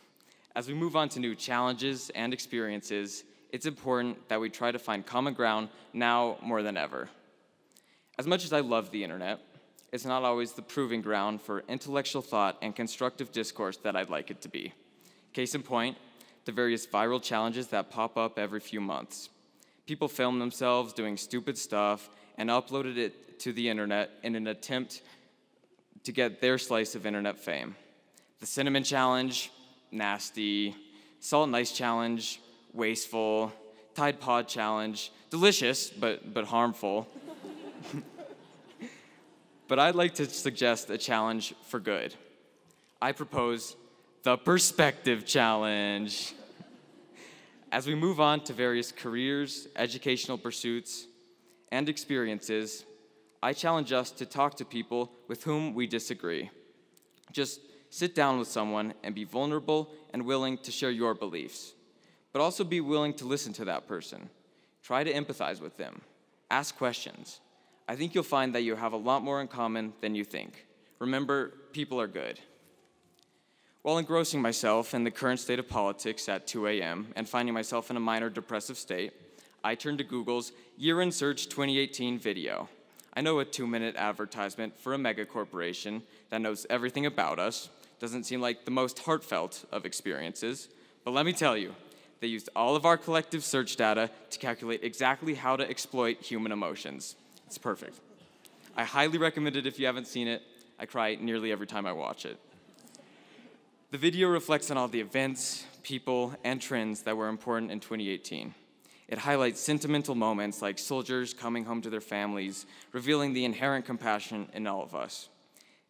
As we move on to new challenges and experiences, it's important that we try to find common ground now more than ever. As much as I love the internet, it's not always the proving ground for intellectual thought and constructive discourse that I'd like it to be. Case in point, the various viral challenges that pop up every few months. People film themselves doing stupid stuff and uploaded it to the internet in an attempt to get their slice of internet fame. The cinnamon challenge, nasty. Salt and ice challenge, wasteful. Tide Pod challenge, delicious, but harmful. But I'd like to suggest a challenge for good. I propose the Perspective Challenge. As we move on to various careers, educational pursuits, and experiences, I challenge us to talk to people with whom we disagree. Just sit down with someone and be vulnerable and willing to share your beliefs, but also be willing to listen to that person. Try to empathize with them. Ask questions. I think you'll find that you have a lot more in common than you think. Remember, people are good. While engrossing myself in the current state of politics at 2 a.m. and finding myself in a minor depressive state, I turned to Google's Year in Search 2018 video. I know a 2-minute advertisement for a mega corporation that knows everything about us doesn't seem like the most heartfelt of experiences, but let me tell you, they used all of our collective search data to calculate exactly how to exploit human emotions. It's perfect. I highly recommend it if you haven't seen it. I cry nearly every time I watch it. The video reflects on all the events, people, and trends that were important in 2018. It highlights sentimental moments like soldiers coming home to their families, revealing the inherent compassion in all of us.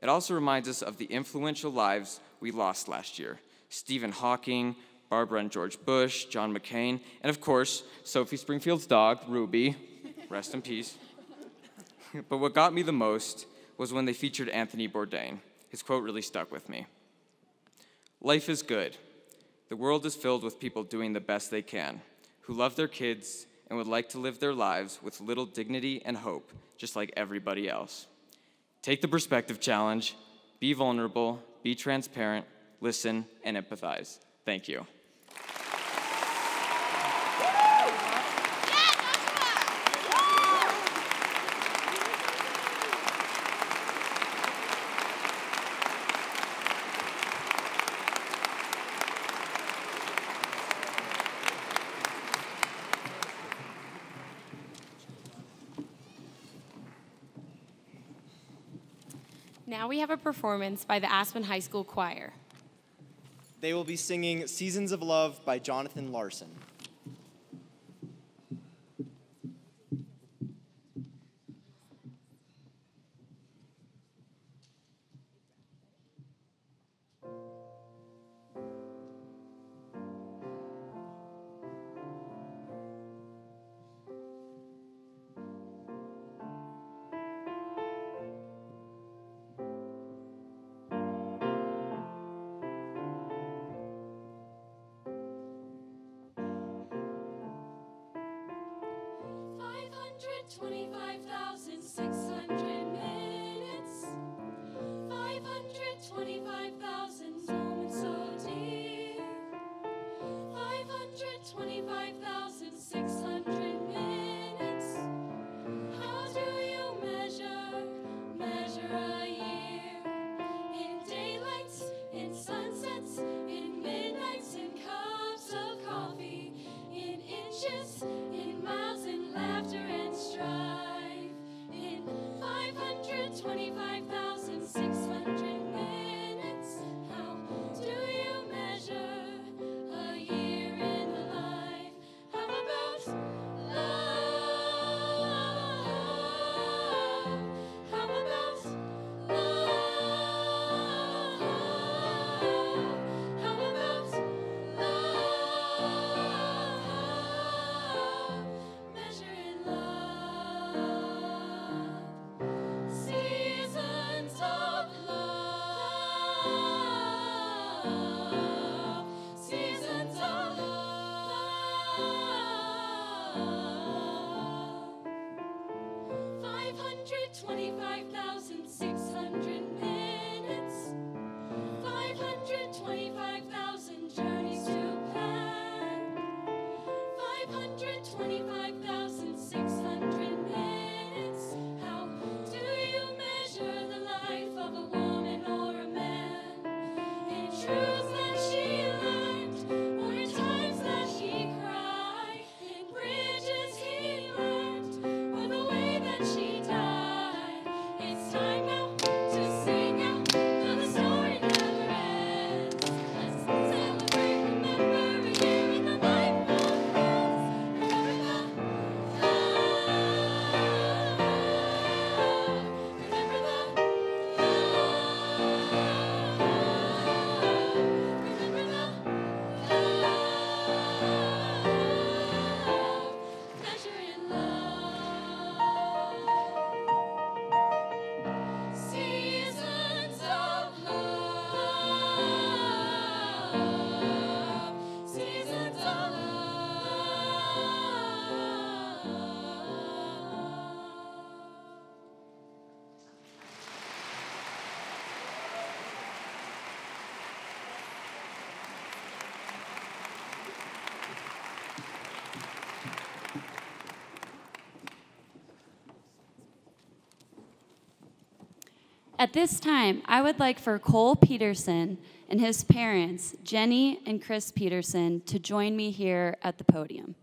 It also reminds us of the influential lives we lost last year: Stephen Hawking, Barbara and George Bush, John McCain, and of course, Sophie Springfield's dog, Ruby, rest in peace. But what got me the most was when they featured Anthony Bourdain. His quote really stuck with me. "Life is good. The world is filled with people doing the best they can, who love their kids and would like to live their lives with little dignity and hope, just like everybody else. Take the perspective challenge, be vulnerable, be transparent, listen, and empathize." Thank you. Now we have a performance by the Aspen High School Choir. They will be singing "Seasons of Love" by Jonathan Larson. At this time, I would like for Cole Peterson and his parents, Jenny and Chris Peterson, to join me here at the podium.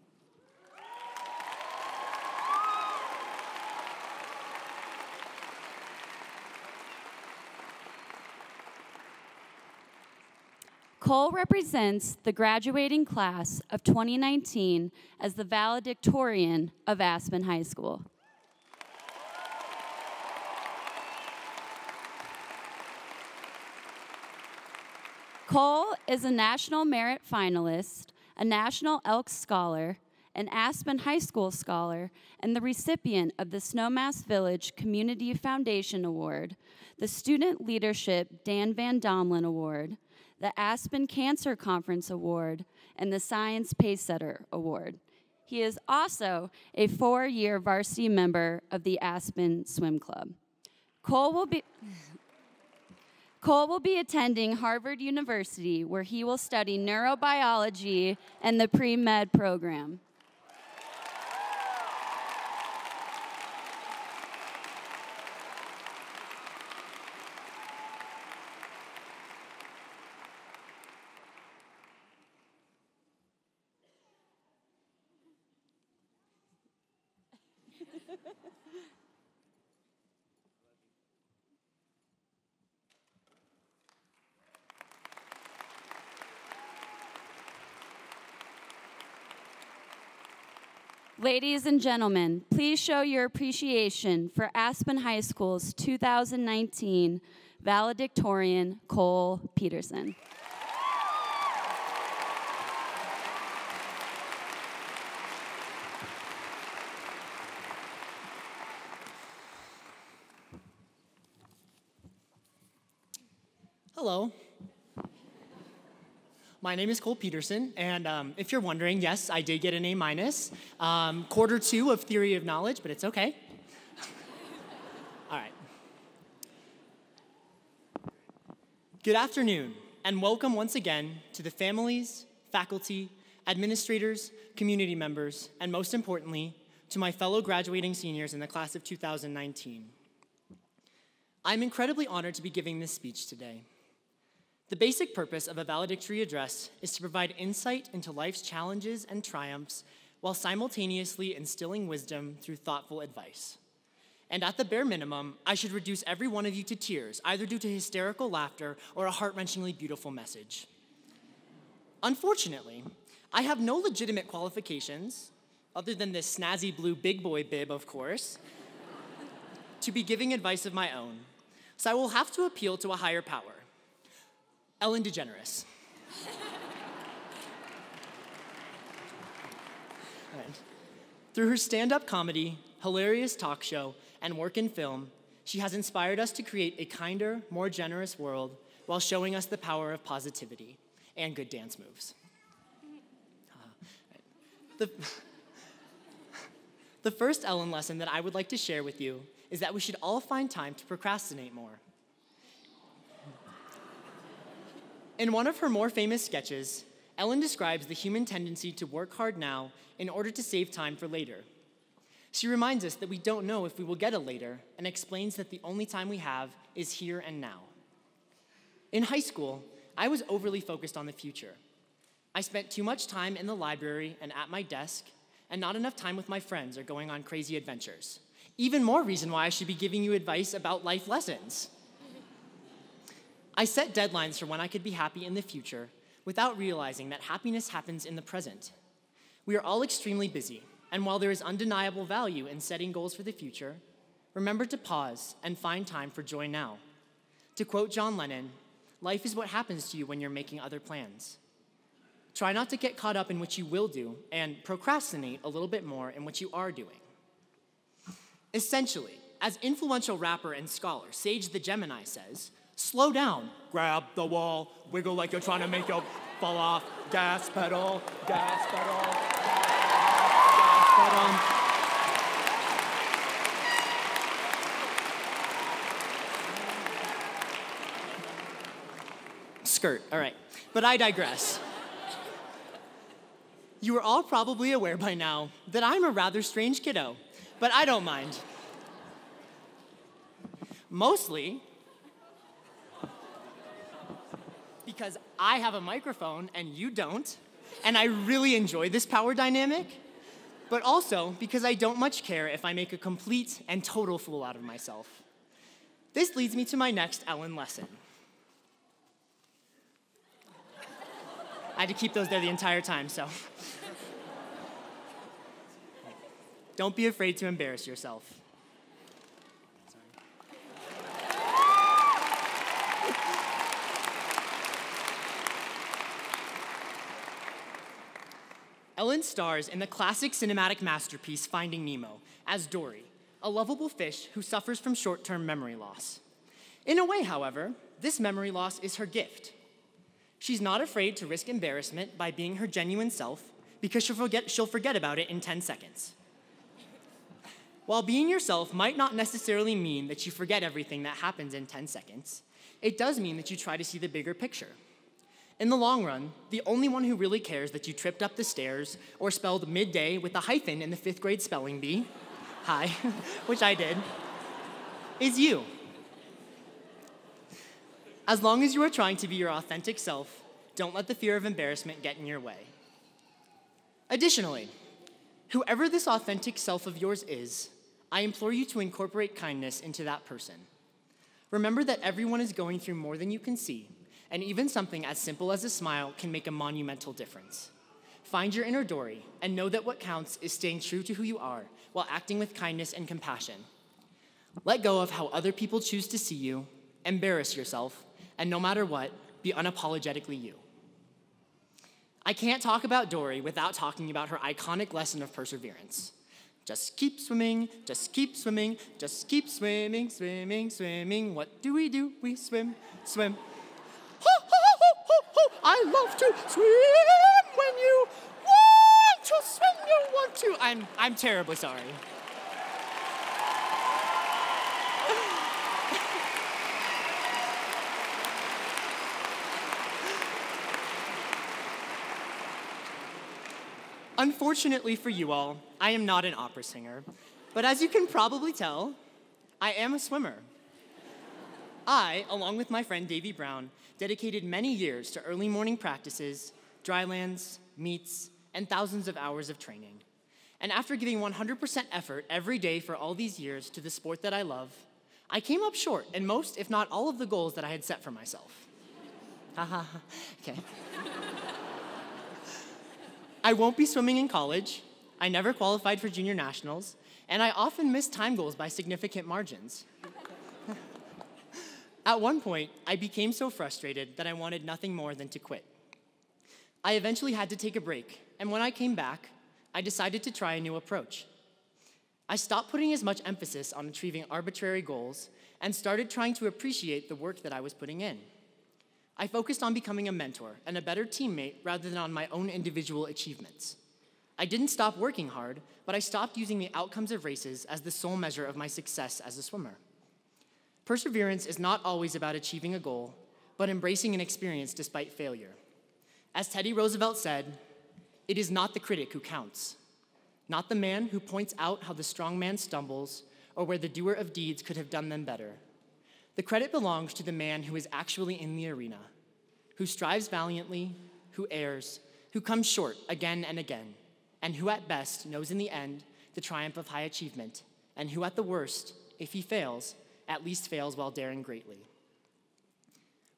Cole represents the graduating class of 2019 as the valedictorian of Aspen High School. Cole is a National Merit Finalist, a National Elks Scholar, an Aspen High School Scholar, and the recipient of the Snowmass Village Community Foundation Award, the Student Leadership Dan Van Domlin Award, the Aspen Cancer Conference Award, and the Science Pacesetter Award. He is also a four-year varsity member of the Aspen Swim Club. Cole will be attending Harvard University, where he will study neurobiology and the pre-med program. Ladies and gentlemen, please show your appreciation for Aspen High School's 2019 valedictorian, Cole Peterson. Hello. My name is Cole Peterson, and if you're wondering, yes, I did get an A-, quarter two of theory of knowledge, but it's okay. All right. Good afternoon, and welcome once again to the families, faculty, administrators, community members, and most importantly, to my fellow graduating seniors in the class of 2019. I'm incredibly honored to be giving this speech today. The basic purpose of a valedictory address is to provide insight into life's challenges and triumphs while simultaneously instilling wisdom through thoughtful advice. And at the bare minimum, I should reduce every one of you to tears, either due to hysterical laughter or a heart-wrenchingly beautiful message. Unfortunately, I have no legitimate qualifications, other than this snazzy blue big boy bib, of course, to be giving advice of my own. So I will have to appeal to a higher power. Ellen DeGeneres. Right. Through her stand-up comedy, hilarious talk show, and work in film, she has inspired us to create a kinder, more generous world while showing us the power of positivity and good dance moves. The first Ellen lesson that I would like to share with you is that we should all find time to procrastinate more. In one of her more famous sketches, Ellen describes the human tendency to work hard now in order to save time for later. She reminds us that we don't know if we will get a later and explains that the only time we have is here and now. In high school, I was overly focused on the future. I spent too much time in the library and at my desk and not enough time with my friends or going on crazy adventures. Even more reason why I should be giving you advice about life lessons. I set deadlines for when I could be happy in the future without realizing that happiness happens in the present. We are all extremely busy, and while there is undeniable value in setting goals for the future, remember to pause and find time for joy now. To quote John Lennon, "Life is what happens to you when you're making other plans." Try not to get caught up in what you will do and procrastinate a little bit more in what you are doing. Essentially, as influential rapper and scholar Sage the Gemini says, slow down, grab the wall, wiggle like you're trying to make your fall off, gas pedal, gas pedal, gas pedal. Skirt, all right, but I digress. You are all probably aware by now that I'm a rather strange kiddo, but I don't mind. Mostly, because I have a microphone and you don't, and I really enjoy this power dynamic, but also because I don't much care if I make a complete and total fool out of myself. This leads me to my next Ellen lesson. I had to keep those there the entire time, so. Don't be afraid to embarrass yourself. Ellen stars in the classic cinematic masterpiece Finding Nemo as Dory, a lovable fish who suffers from short-term memory loss. In a way, however, this memory loss is her gift. She's not afraid to risk embarrassment by being her genuine self because she'll forget about it in 10 seconds. While being yourself might not necessarily mean that you forget everything that happens in 10 seconds, it does mean that you try to see the bigger picture. In the long run, the only one who really cares that you tripped up the stairs or spelled midday with a hyphen in the 5th grade spelling bee, hi, which I did, is you. As long as you are trying to be your authentic self, don't let the fear of embarrassment get in your way. Additionally, whoever this authentic self of yours is, I implore you to incorporate kindness into that person. Remember that everyone is going through more than you can see, and even something as simple as a smile can make a monumental difference. Find your inner Dory and know that what counts is staying true to who you are while acting with kindness and compassion. Let go of how other people choose to see you, embarrass yourself, and no matter what, be unapologetically you. I can't talk about Dory without talking about her iconic lesson of perseverance. Just keep swimming, just keep swimming, just keep swimming, swimming, swimming. What do? We swim, swim. Ho, ho, ho, ho, ho. I love to swim when you want to swim, you want to. I'm terribly sorry. Unfortunately for you all, I am not an opera singer, but as you can probably tell, I am a swimmer. I, along with my friend Davy Brown, dedicated many years to early morning practices, drylands, meets, and thousands of hours of training. And after giving 100% effort every day for all these years to the sport that I love, I came up short in most, if not all, of the goals that I had set for myself. Haha, okay. I won't be swimming in college, I never qualified for junior nationals, and I often missed time goals by significant margins. At one point, I became so frustrated that I wanted nothing more than to quit. I eventually had to take a break, and when I came back, I decided to try a new approach. I stopped putting as much emphasis on achieving arbitrary goals and started trying to appreciate the work that I was putting in. I focused on becoming a mentor and a better teammate rather than on my own individual achievements. I didn't stop working hard, but I stopped using the outcomes of races as the sole measure of my success as a swimmer. Perseverance is not always about achieving a goal, but embracing an experience despite failure. As Teddy Roosevelt said, "It is not the critic who counts, not the man who points out how the strong man stumbles or where the doer of deeds could have done them better. The credit belongs to the man who is actually in the arena, who strives valiantly, who errs, who comes short again and again, and who at best knows in the end the triumph of high achievement, and who at the worst, if he fails, at least fails while daring greatly."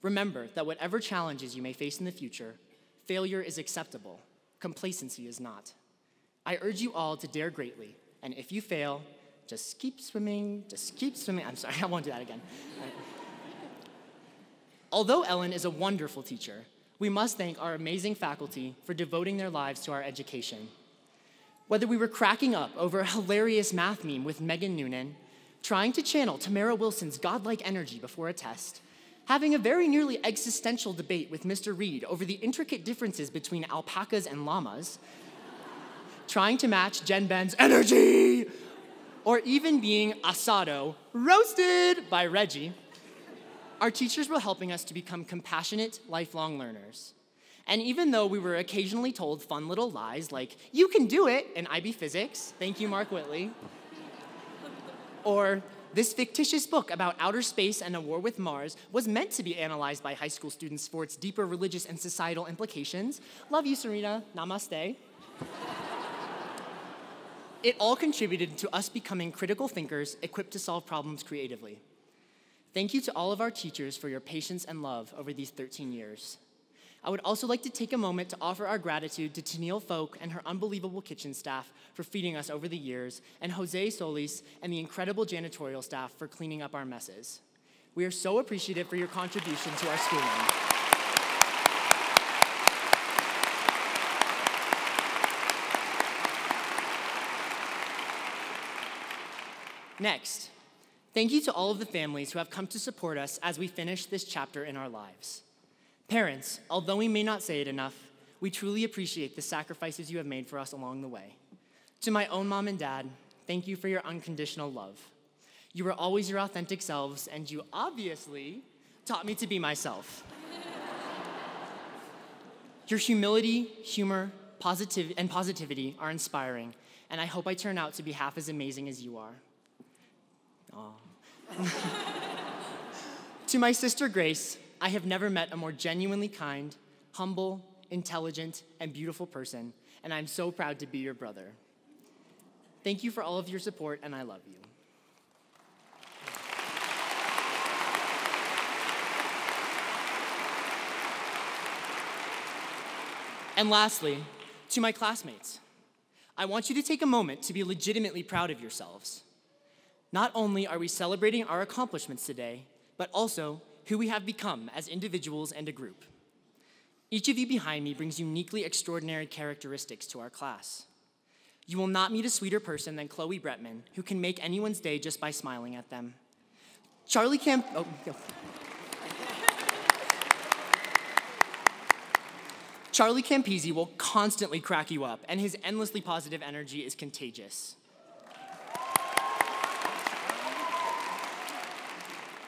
Remember that whatever challenges you may face in the future, failure is acceptable, complacency is not. I urge you all to dare greatly, and if you fail, just keep swimming, just keep swimming. I'm sorry, I won't do that again. Although Ellen is a wonderful teacher, we must thank our amazing faculty for devoting their lives to our education. Whether we were cracking up over a hilarious math meme with Megan Noonan, trying to channel Tamara Wilson's godlike energy before a test, having a very nearly existential debate with Mr. Reed over the intricate differences between alpacas and llamas, trying to match Jen Ben's energy, or even being asado, roasted by Reggie, our teachers were helping us to become compassionate, lifelong learners. And even though we were occasionally told fun little lies like, "You can do it" in IB Physics, thank you, Mark Whitley, or This fictitious book about outer space and a war with Mars was meant to be analyzed by high school students for its deeper religious and societal implications. Love you, Serena. Namaste. It all contributed to us becoming critical thinkers equipped to solve problems creatively. Thank you to all of our teachers for your patience and love over these 13 years. I would also like to take a moment to offer our gratitude to Tennille Folk and her unbelievable kitchen staff for feeding us over the years, and Jose Solis and the incredible janitorial staff for cleaning up our messes. We are so appreciative for your contribution to our schooling. Next, thank you to all of the families who have come to support us as we finish this chapter in our lives. Parents, although we may not say it enough, we truly appreciate the sacrifices you have made for us along the way. To my own mom and dad, thank you for your unconditional love. You were always your authentic selves, and you obviously taught me to be myself. Your humility, humor, positivity are inspiring, and I hope I turn out to be half as amazing as you are. Aww. To my sister Grace, I have never met a more genuinely kind, humble, intelligent, and beautiful person, and I'm so proud to be your brother. Thank you for all of your support, and I love you. And lastly, to my classmates, I want you to take a moment to be legitimately proud of yourselves. Not only are we celebrating our accomplishments today, but also who we have become as individuals and a group. Each of you behind me brings uniquely extraordinary characteristics to our class. You will not meet a sweeter person than Chloe Bretman, who can make anyone's day just by smiling at them. Charlie Campisi will constantly crack you up, and his endlessly positive energy is contagious.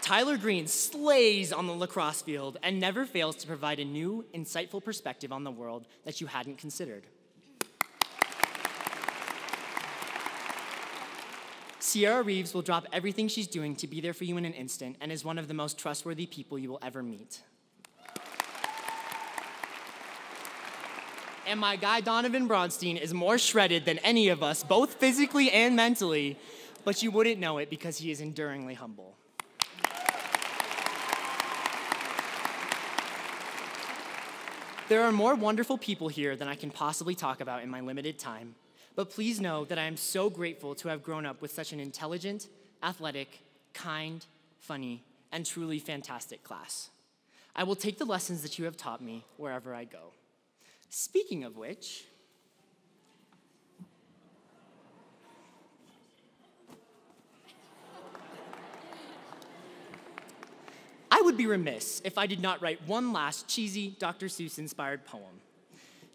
Tyler Green slays on the lacrosse field and never fails to provide a new, insightful perspective on the world that you hadn't considered. Sierra Reeves will drop everything she's doing to be there for you in an instant and is one of the most trustworthy people you will ever meet. And my guy Donovan Bronstein is more shredded than any of us, both physically and mentally, but you wouldn't know it because he is enduringly humble. There are more wonderful people here than I can possibly talk about in my limited time, but please know that I am so grateful to have grown up with such an intelligent, athletic, kind, funny, and truly fantastic class. I will take the lessons that you have taught me wherever I go. Speaking of which, I would be remiss if I did not write one last cheesy Dr. Seuss-inspired poem.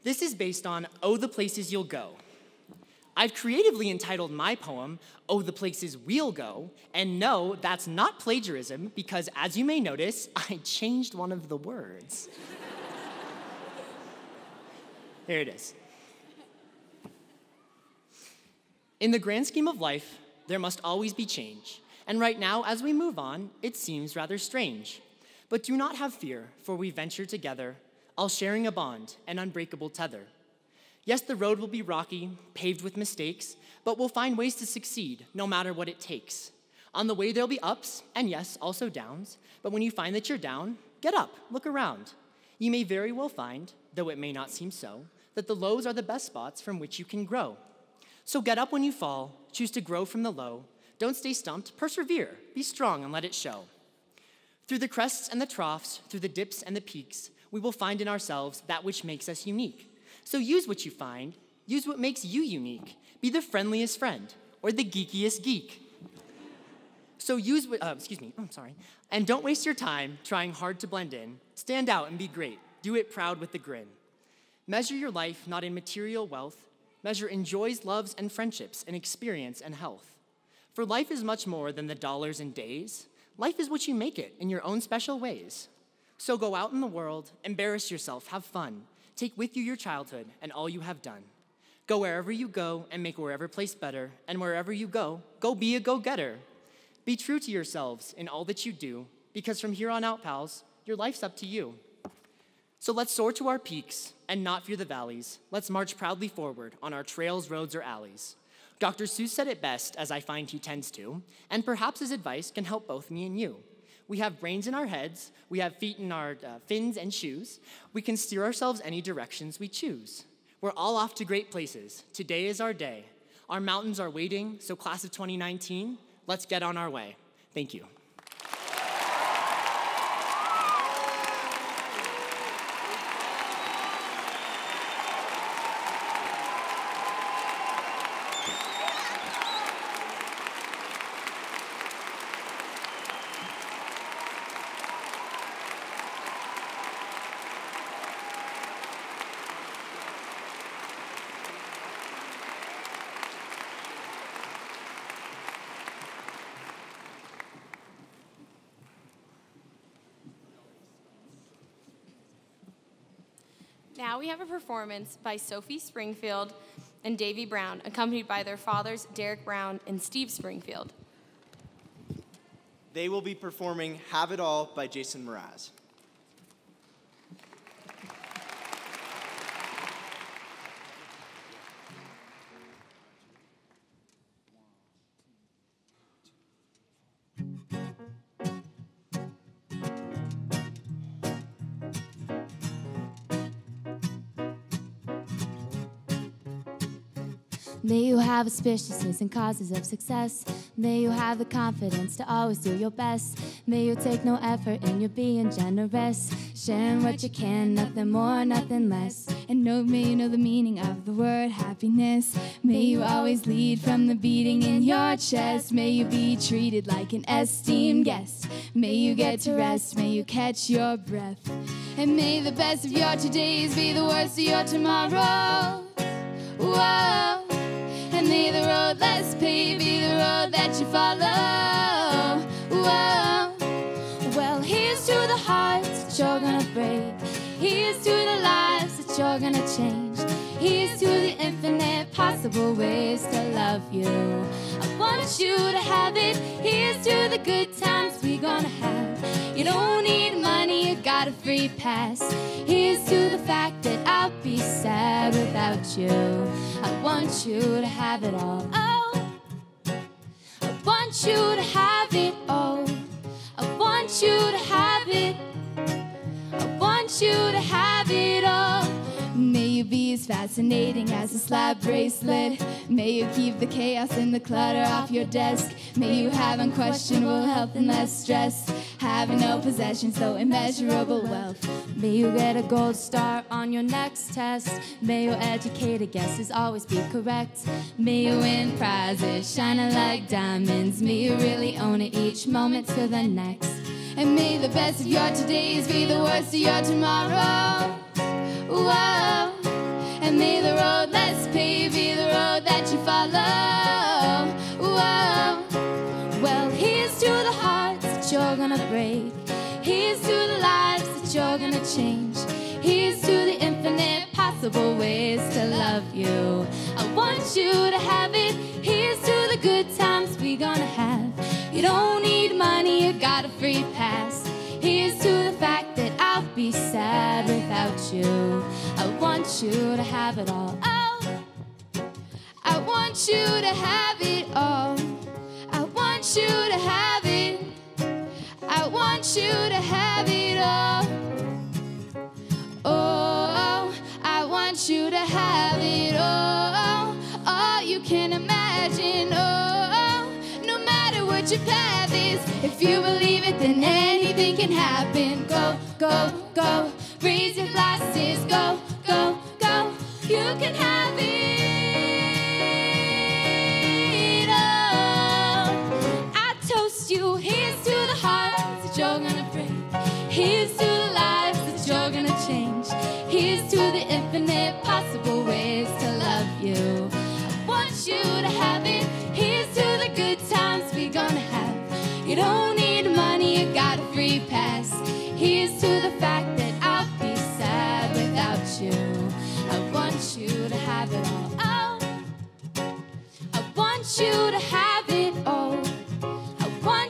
This is based on Oh, the Places You'll Go. I've creatively entitled my poem, Oh, the Places We'll Go, and no, that's not plagiarism, because as you may notice, I changed one of the words. Here it is. In the grand scheme of life, there must always be change. And right now, as we move on, it seems rather strange. But do not have fear, for we venture together, all sharing a bond, an unbreakable tether. Yes, the road will be rocky, paved with mistakes, but we'll find ways to succeed, no matter what it takes. On the way, there'll be ups, and yes, also downs. But when you find that you're down, get up, look around. You may very well find, though it may not seem so, that the lows are the best spots from which you can grow. So get up when you fall, choose to grow from the low. Don't stay stumped, persevere, be strong, and let it show. Through the crests and the troughs, through the dips and the peaks, we will find in ourselves that which makes us unique. So use what you find, use what makes you unique. Be the friendliest friend, or the geekiest geek. So use what, and don't waste your time trying hard to blend in. Stand out and be great, do it proud with a grin. Measure your life not in material wealth, measure in joys, loves, and friendships, in experience and health. For life is much more than the dollars and days. Life is what you make it in your own special ways. So go out in the world, embarrass yourself, have fun. Take with you your childhood and all you have done. Go wherever you go and make wherever place better, and wherever you go, go be a go-getter. Be true to yourselves in all that you do, because from here on out, pals, your life's up to you. So let's soar to our peaks and not fear the valleys. Let's march proudly forward on our trails, roads, or alleys. Dr. Seuss said it best, as I find he tends to, and perhaps his advice can help both me and you. We have brains in our heads, we have feet in our fins and shoes, we can steer ourselves any directions we choose. We're all off to great places, today is our day. Our mountains are waiting, so class of 2019, let's get on our way. Thank you. Now we have a performance by Sophie Springfield and Davy Brown, accompanied by their fathers, Derek Brown and Steve Springfield. They will be performing Have It All by Jason Mraz. May you have auspiciousness and causes of success. May you have the confidence to always do your best. May you take no effort in your being generous. Sharing what you can, nothing more, nothing less. And may you know the meaning of the word happiness. May you always lead from the beating in your chest. May you be treated like an esteemed guest. May you get to rest, may you catch your breath. And may the best of your todays be the worst of your tomorrow. Whoa. And may the road less paved be the road that you follow. Whoa. Well, here's to the hearts that you're gonna break. Here's to the lives that you're gonna change. Here's to the infinite possible ways to love you. I want you to have it. Here's to the good times we're gonna have. You don't need money, you got a free pass. Here's to the fact that I'll be sad without you. I want you to have it all. Oh, I want you to have it all. I want you to have it. I want you to have it all. May you be as fascinating as a slab bracelet. May you keep the chaos and the clutter off your desk. May you have unquestionable health and less stress. Having no possessions, though immeasurable wealth. May you get a gold star on your next test. May your educated guesses always be correct. May you win prizes, shining like diamonds. May you really own it each moment to the next. And may the best of your todays be the worst of your tomorrow. Whoa. And may the road less paved be the road that you follow. Whoa. Well, here's to the hearts that you're gonna break. Here's to the lives that you're gonna change. Here's to the infinite possible ways to love you. I want you to have it. Here's to the good times we're gonna have. You don't need money, you got a free pass. Here's to the fact that I'll be sad without you. I want you to have it all. Oh, I want you to have it all. I want you to have it. I want you to have it all. Oh, I want you to have it all. All you can imagine. Oh, no matter what you have is, if you believe it, then anything can happen. Go, go, go. Raise your glasses. Go, go, go. You can have it all. I toast you. Here's to the hearts that you're gonna break. Here's to the lives that you're gonna change. Here's to the infinite possible ways to love you. I want you to have it. Here's to the good times we're gonna have. You don't need money, you got a free pass. Here's to the fact that I'll be sad without you. I want you to have it all. Oh, I want you to have it all. I want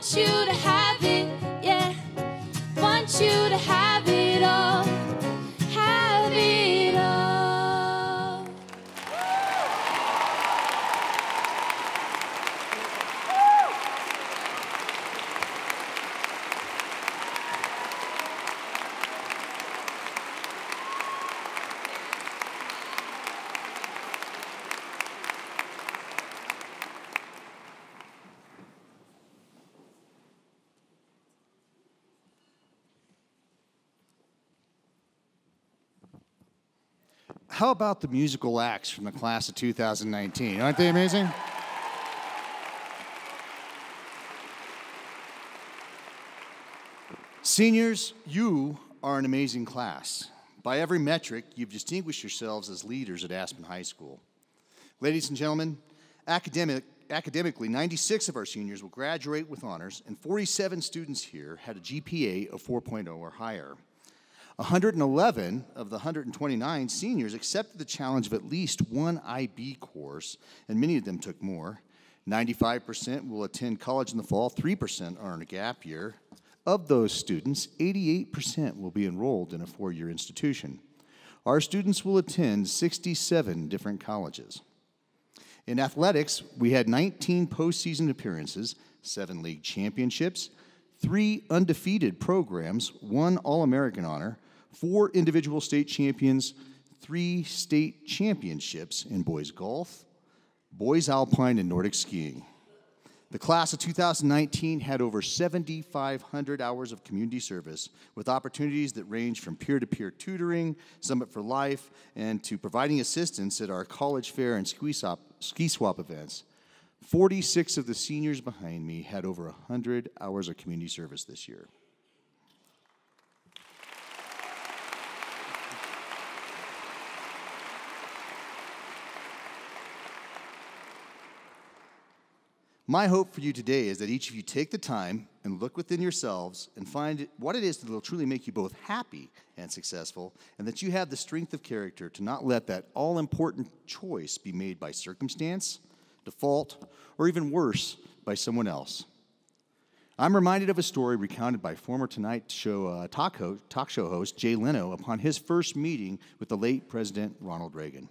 How about the musical acts from the class of 2019? Aren't they amazing? Seniors, you are an amazing class. By every metric, you've distinguished yourselves as leaders at Aspen High School. Ladies and gentlemen, academically, 96 of our seniors will graduate with honors, and 47 students here had a GPA of 4.0 or higher. 111 of the 129 seniors accepted the challenge of at least one IB course, and many of them took more. 95% will attend college in the fall, 3% are in a gap year. Of those students, 88% will be enrolled in a four-year institution. Our students will attend 67 different colleges. In athletics, we had 19 postseason appearances, 7 league championships, 3 undefeated programs, 1 All-American honor, 4 individual state champions, 3 state championships in boys golf, boys alpine, and Nordic skiing. The class of 2019 had over 7,500 hours of community service with opportunities that range from peer-to-peer tutoring, Summit for Life, and to providing assistance at our college fair and ski swap events. 46 of the seniors behind me had over 100 hours of community service this year. My hope for you today is that each of you take the time and look within yourselves and find what it is that will truly make you both happy and successful, and that you have the strength of character to not let that all-important choice be made by circumstance, default, or even worse, by someone else. I'm reminded of a story recounted by former Tonight Show talk show host Jay Leno upon his first meeting with the late President Ronald Reagan.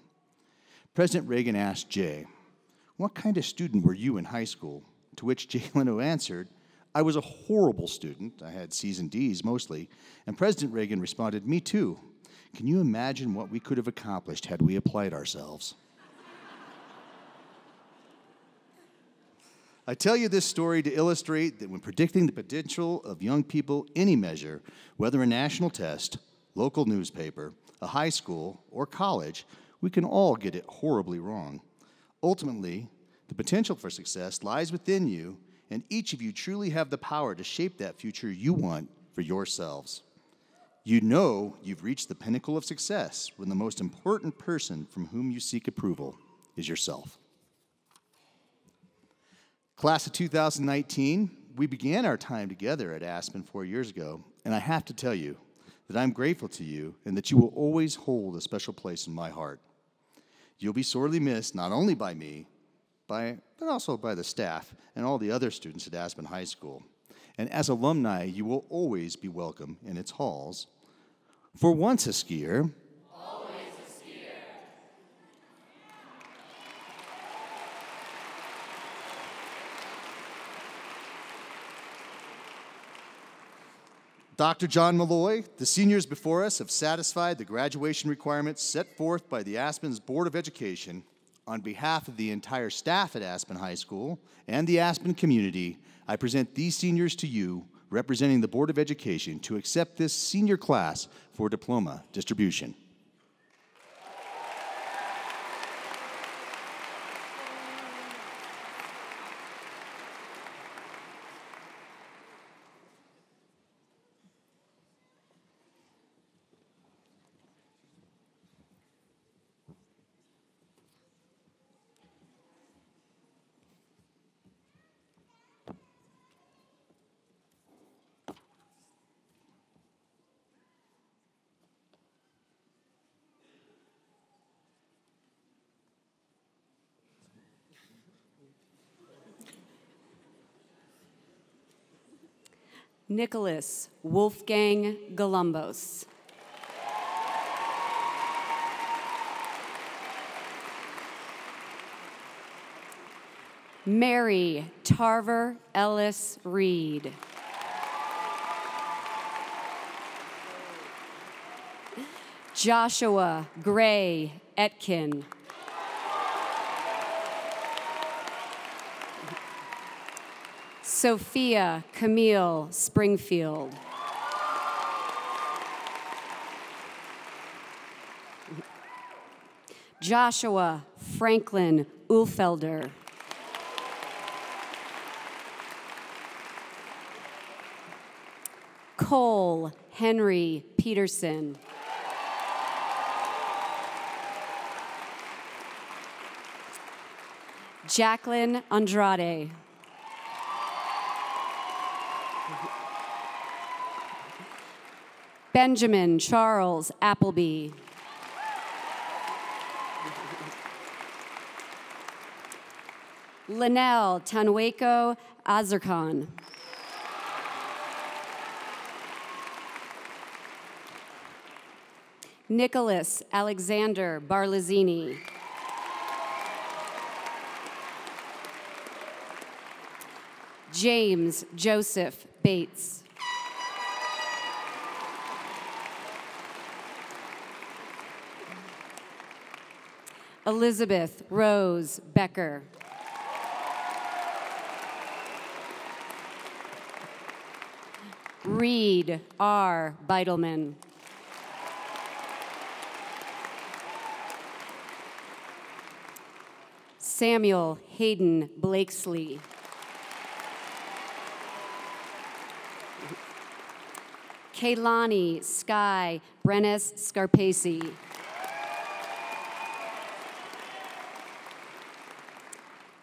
President Reagan asked Jay, "What kind of student were you in high school?" To which Jay Leno answered, "I was a horrible student. I had C's and D's mostly." And President Reagan responded, "Me too. Can you imagine what we could have accomplished had we applied ourselves?" I tell you this story to illustrate that when predicting the potential of young people, any measure, whether a national test, local newspaper, a high school, or college, we can all get it horribly wrong. Ultimately, the potential for success lies within you, and each of you truly have the power to shape that future you want for yourselves. You know you've reached the pinnacle of success when the most important person from whom you seek approval is yourself. Class of 2019, we began our time together at Aspen 4 years ago, and I have to tell you that I'm grateful to you and that you will always hold a special place in my heart. You'll be sorely missed, not only by me, but also by the staff and all the other students at Aspen High School. And as alumni, you will always be welcome in its halls. For once a skier, always a skier. Dr. John Malloy, the seniors before us have satisfied the graduation requirements set forth by the Aspen's Board of Education. On behalf of the entire staff at Aspen High School and the Aspen community, I present these seniors to you, representing the Board of Education, to accept this senior class for diploma distribution. Nicholas Wolfgang Golombos. Mary Tarver Ellis Reed. Joshua Gray Etkin. Sophia Camille Springfield. Joshua Franklin Uhlfelder. Cole Henry Peterson. Jacqueline Andrade. Benjamin Charles Appleby. Linnell Tanweko Azarkan. Nicholas Alexander Barlazzini. James Joseph Bates. Elizabeth Rose Becker. Reed R. Beitelman. Samuel Hayden Blakesley. Kaylani Sky Brenes Scarpacey.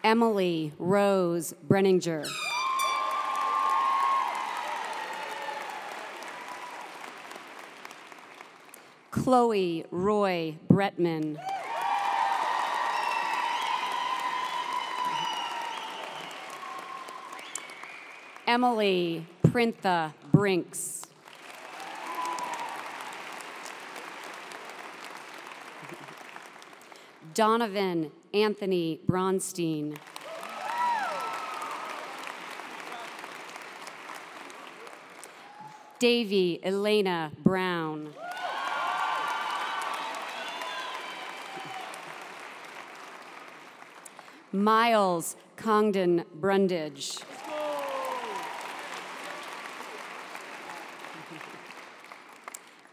Emily Rose Brenninger. Chloe Roy Bretman. Emily Printha Brinks. Donovan Anthony Bronstein. Davy Elena Brown. Miles Congdon Brundage.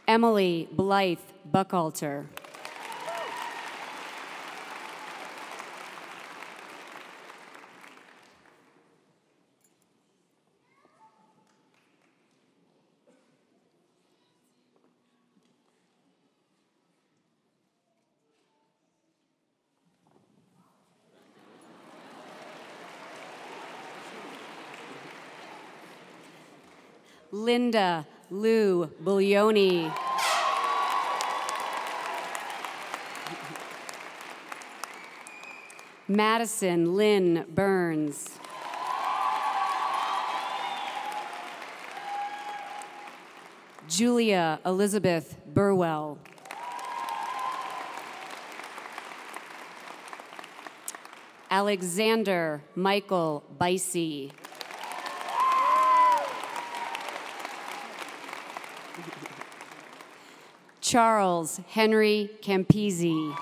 Emily Blythe Buckalter. Linda Lou Buglioni. Madison Lynn Burns. Julia Elizabeth Burwell. Alexander Michael Bicey. Charles Henry Campisi.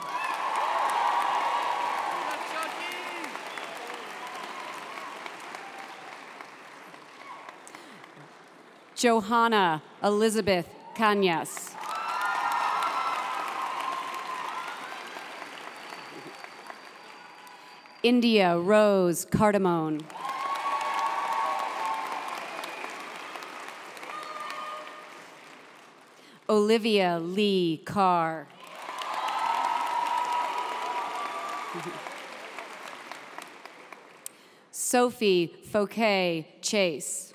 Johanna Elizabeth Cañas. India Rose Cardamone. Olivia Lee Carr. Sophie Fouquet Chase.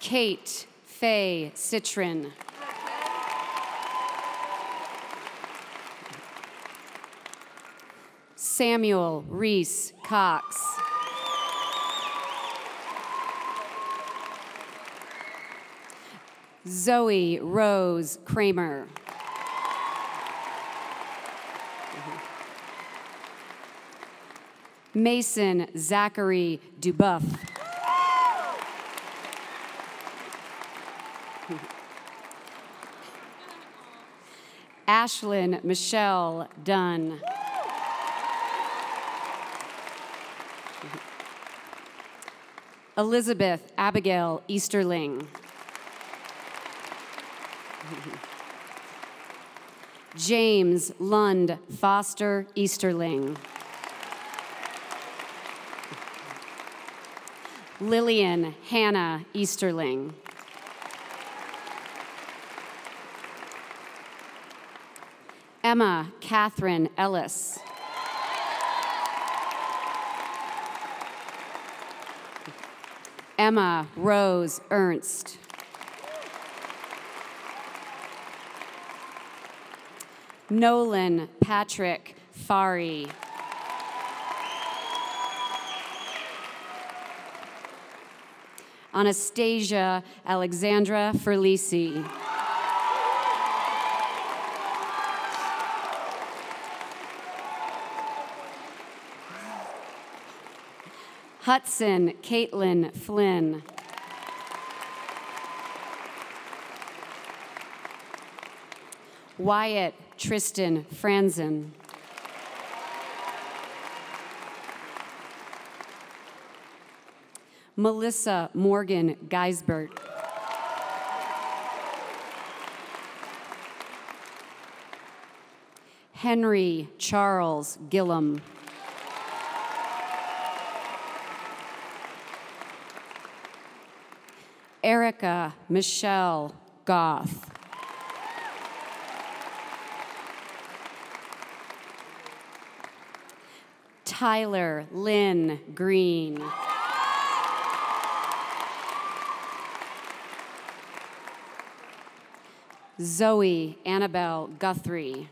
Kate Faye Citrin. Samuel Reese Cox. Zoe Rose Kramer. Mason Zachary Dubuff. Ashlyn Michelle Dunn. Elizabeth Abigail Easterling. James Lund Foster Easterling. Lillian Hannah Easterling. Emma Catherine Ellis. Emma Rose Ernst. Nolan Patrick Fari. Anastasia Alexandra Ferlisi. Hudson Caitlin Flynn. Wyatt Tristan Franzen. Melissa Morgan Geisbert. Henry Charles Gillum. Erica Michelle Goff. Tyler Lynn Green. Zoe Annabelle Guthrie.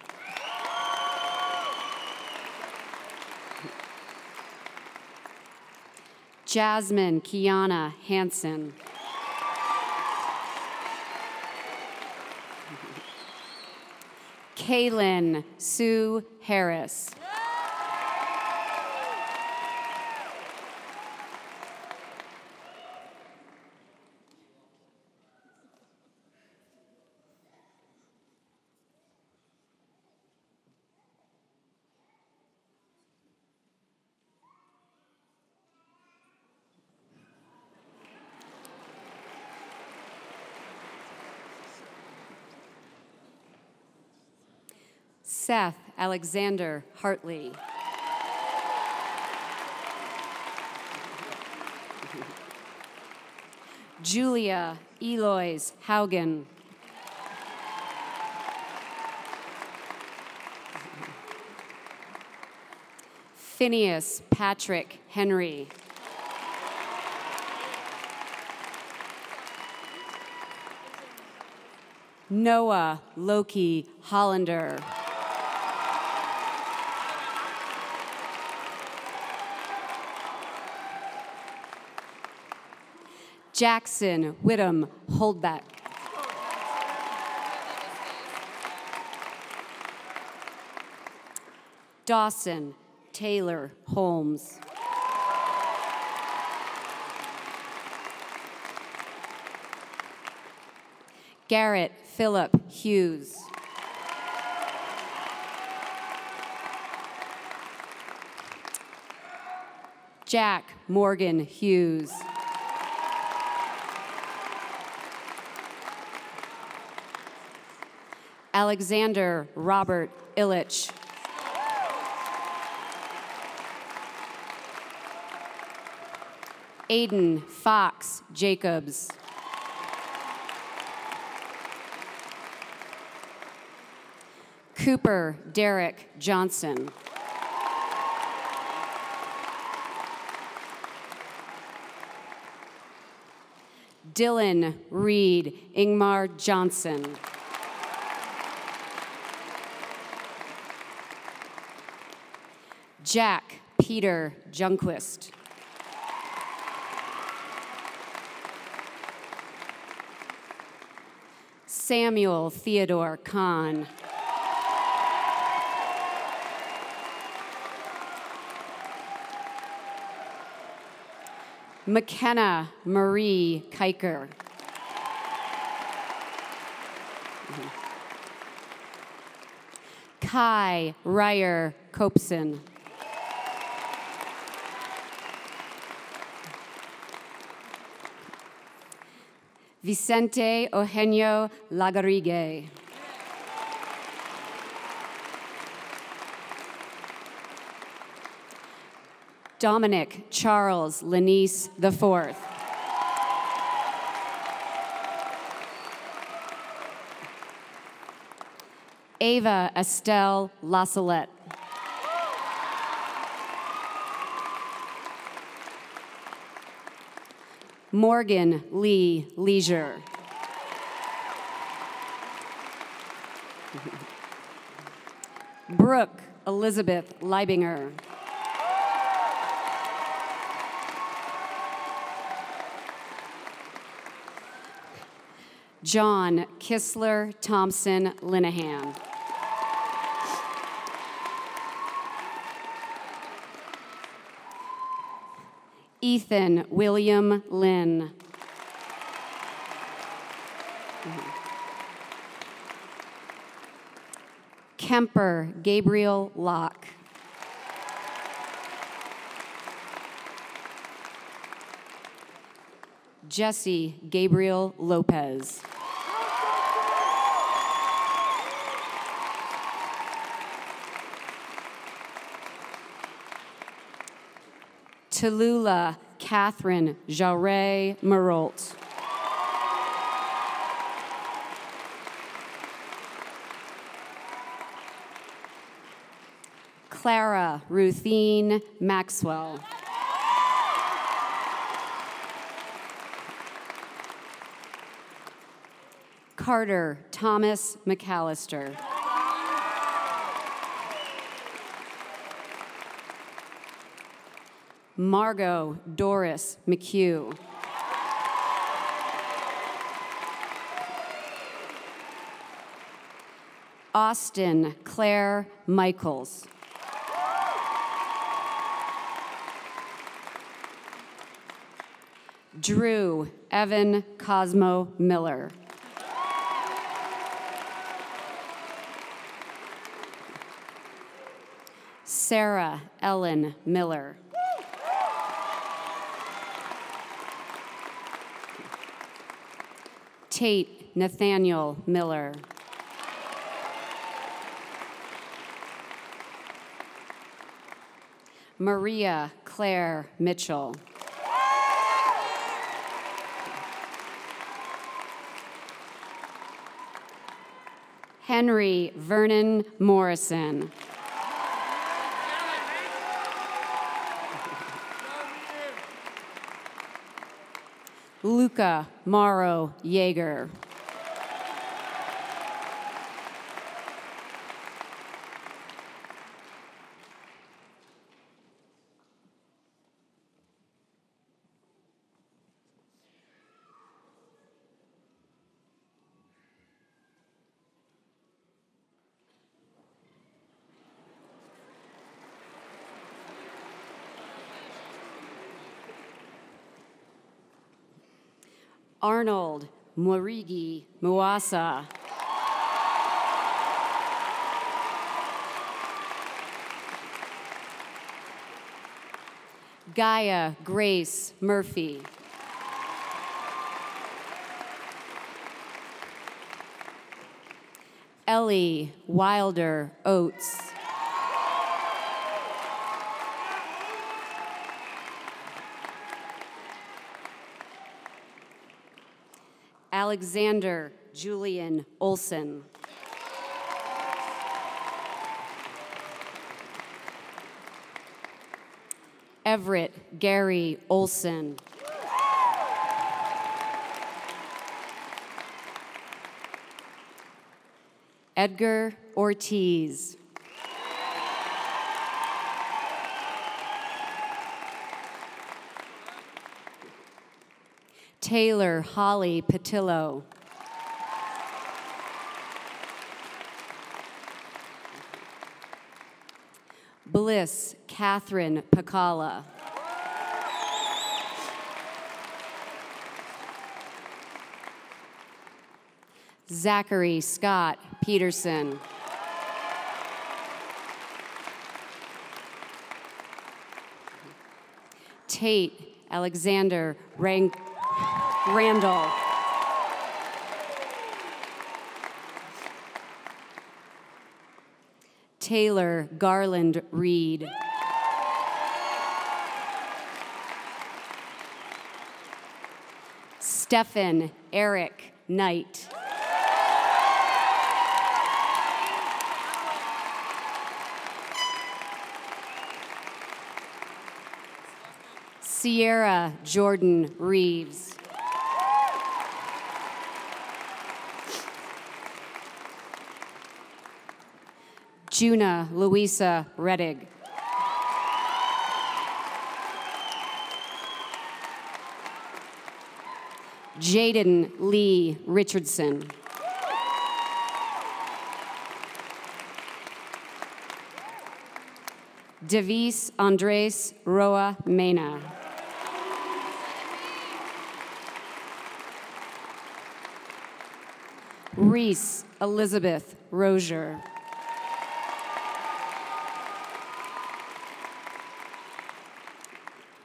Jasmine Kiana Hansen. Kaylin Sue Harris. Seth Alexander Hartley. Julia Eloise Haugen. Phineas Patrick Henry. Noah Loki Hollander. Jackson Whittam Holdback. Dawson Taylor Holmes. Garrett Phillip Hughes. Jack Morgan Hughes. Alexander Robert Illich. Aiden Fox Jacobs. Cooper Derek Johnson. Dylan Reed Ingmar Johnson. Jack Peter Junquist. Samuel Theodore Kahn. McKenna Marie Kiker. Kai Ryer Copeson. Vicente Eugenio Lagarigue. Dominic Charles Lanise IV. Ava Estelle Lasalette. Morgan Lee Leisure. Brooke Elizabeth Leibinger. John Kistler Thompson Linehan. Ethan William Lynn. Kemper Gabriel Locke. Jesse Gabriel Lopez. Tallulah Catherine Jarre Marolt. Clara Ruthine Maxwell. Carter Thomas McAllister. Margot Doris McHugh. Austin Claire Michaels. Drew Evan Cosmo Miller. Sarah Ellen Miller. Tate Nathaniel Miller. Maria Claire Mitchell. Henry Vernon Morrison. Luca Morrow Yeager. Arnold Morigi Muasa. Gaia Grace Murphy. Ellie Wilder Oates. Alexander Julian Olson. Everett Gary Olson. Edgar Ortiz. Taylor Holly Patillo. Bliss Catherine Pacala. Zachary Scott Peterson. Tate Alexander Randall. Taylor Garland Reed. Stephen Eric Knight. Sierra Jordan Reeves. Juna Louisa Rettig. Jaden Lee Richardson. Davis Andres Roa Mena. Reese Elizabeth Rozier.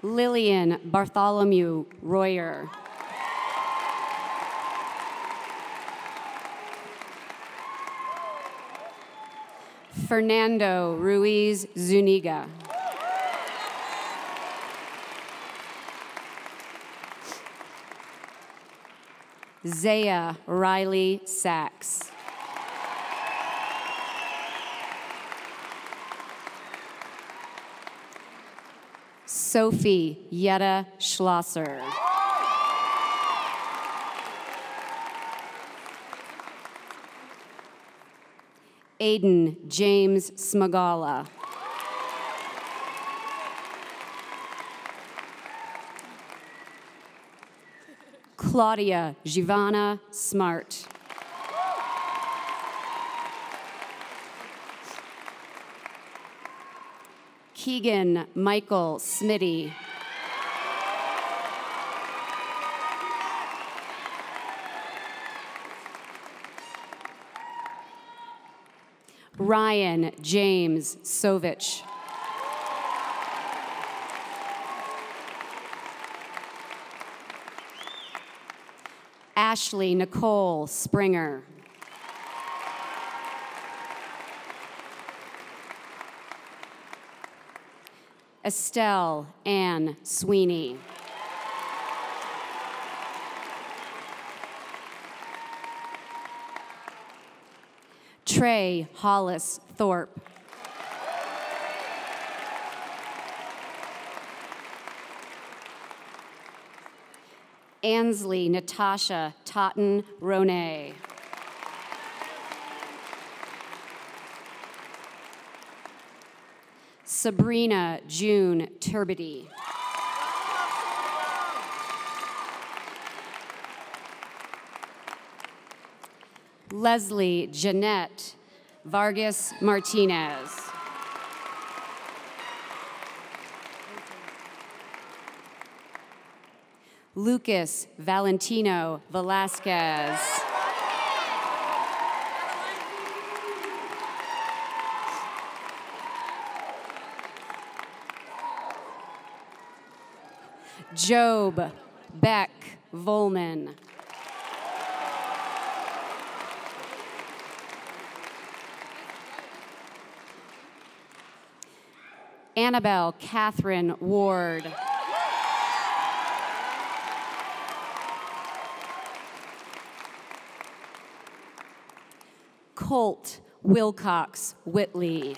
Lillian Bartholomew Royer. Fernando Ruiz Zuniga. Zaya Riley Sachs. Sophie Yetta Schlosser. Aiden James Smagala. Claudia Giovanna Smart. Keegan Michael Smitty. Ryan James Sovich. Ashley Nicole Springer. Estelle Ann Sweeney. Trey Hollis Thorpe. Ansley Natasha Totten Ronay. Sabrina June Turbity. Leslie Jeanette Vargas Martinez. Lucas Valentino Velasquez. Job Beck Volman. Annabelle Catherine Ward. Colt Wilcox Whitley.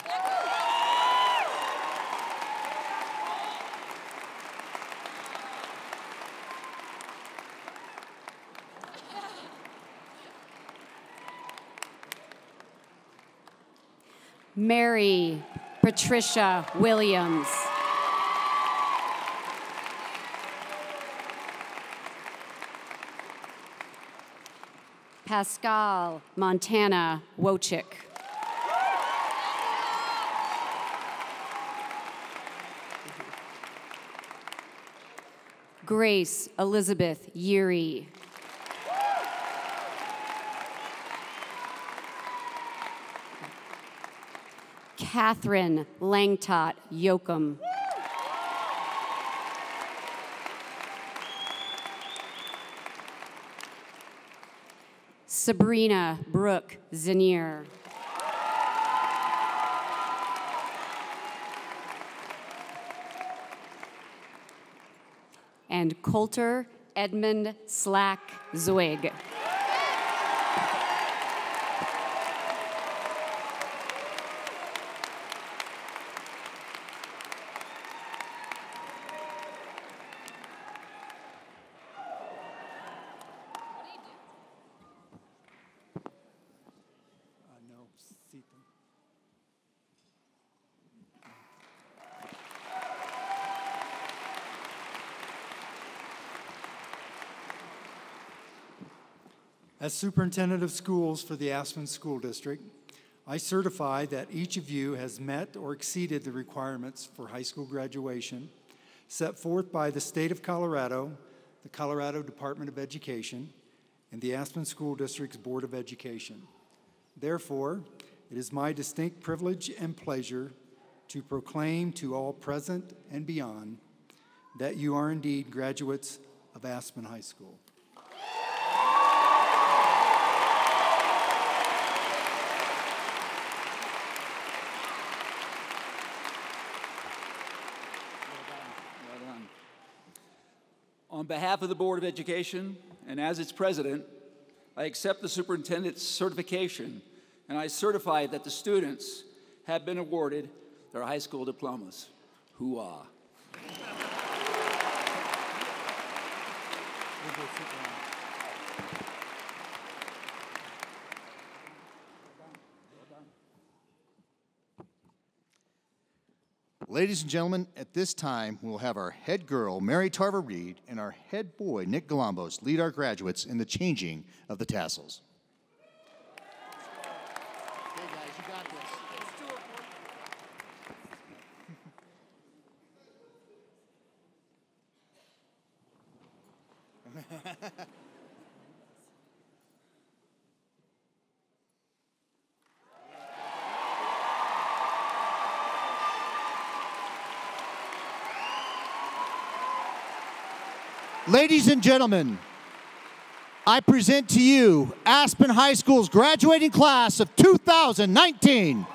Mary Patricia Williams. Pascal Montana Wojcik. Grace Elizabeth Yeary. Catherine Langtot Yoakum. Sabrina Brooke Zanier. and Coulter Edmund Slack Zwig. As superintendent of schools for the Aspen School District, I certify that each of you has met or exceeded the requirements for high school graduation set forth by the state of Colorado, the Colorado Department of Education, and the Aspen School District's Board of Education. Therefore, it is my distinct privilege and pleasure to proclaim to all present and beyond that you are indeed graduates of Aspen High School. On behalf of the Board of Education and as its president, I accept the superintendent's certification and I certify that the students have been awarded their high school diplomas. Hoorah. Ladies and gentlemen, at this time, we'll have our head girl, Mary Tarver Reed, and our head boy, Nick Golombos, lead our graduates in the changing of the tassels. Okay, guys, you got this. It's too important. Ladies and gentlemen, I present to you Aspen High School's graduating class of 2019.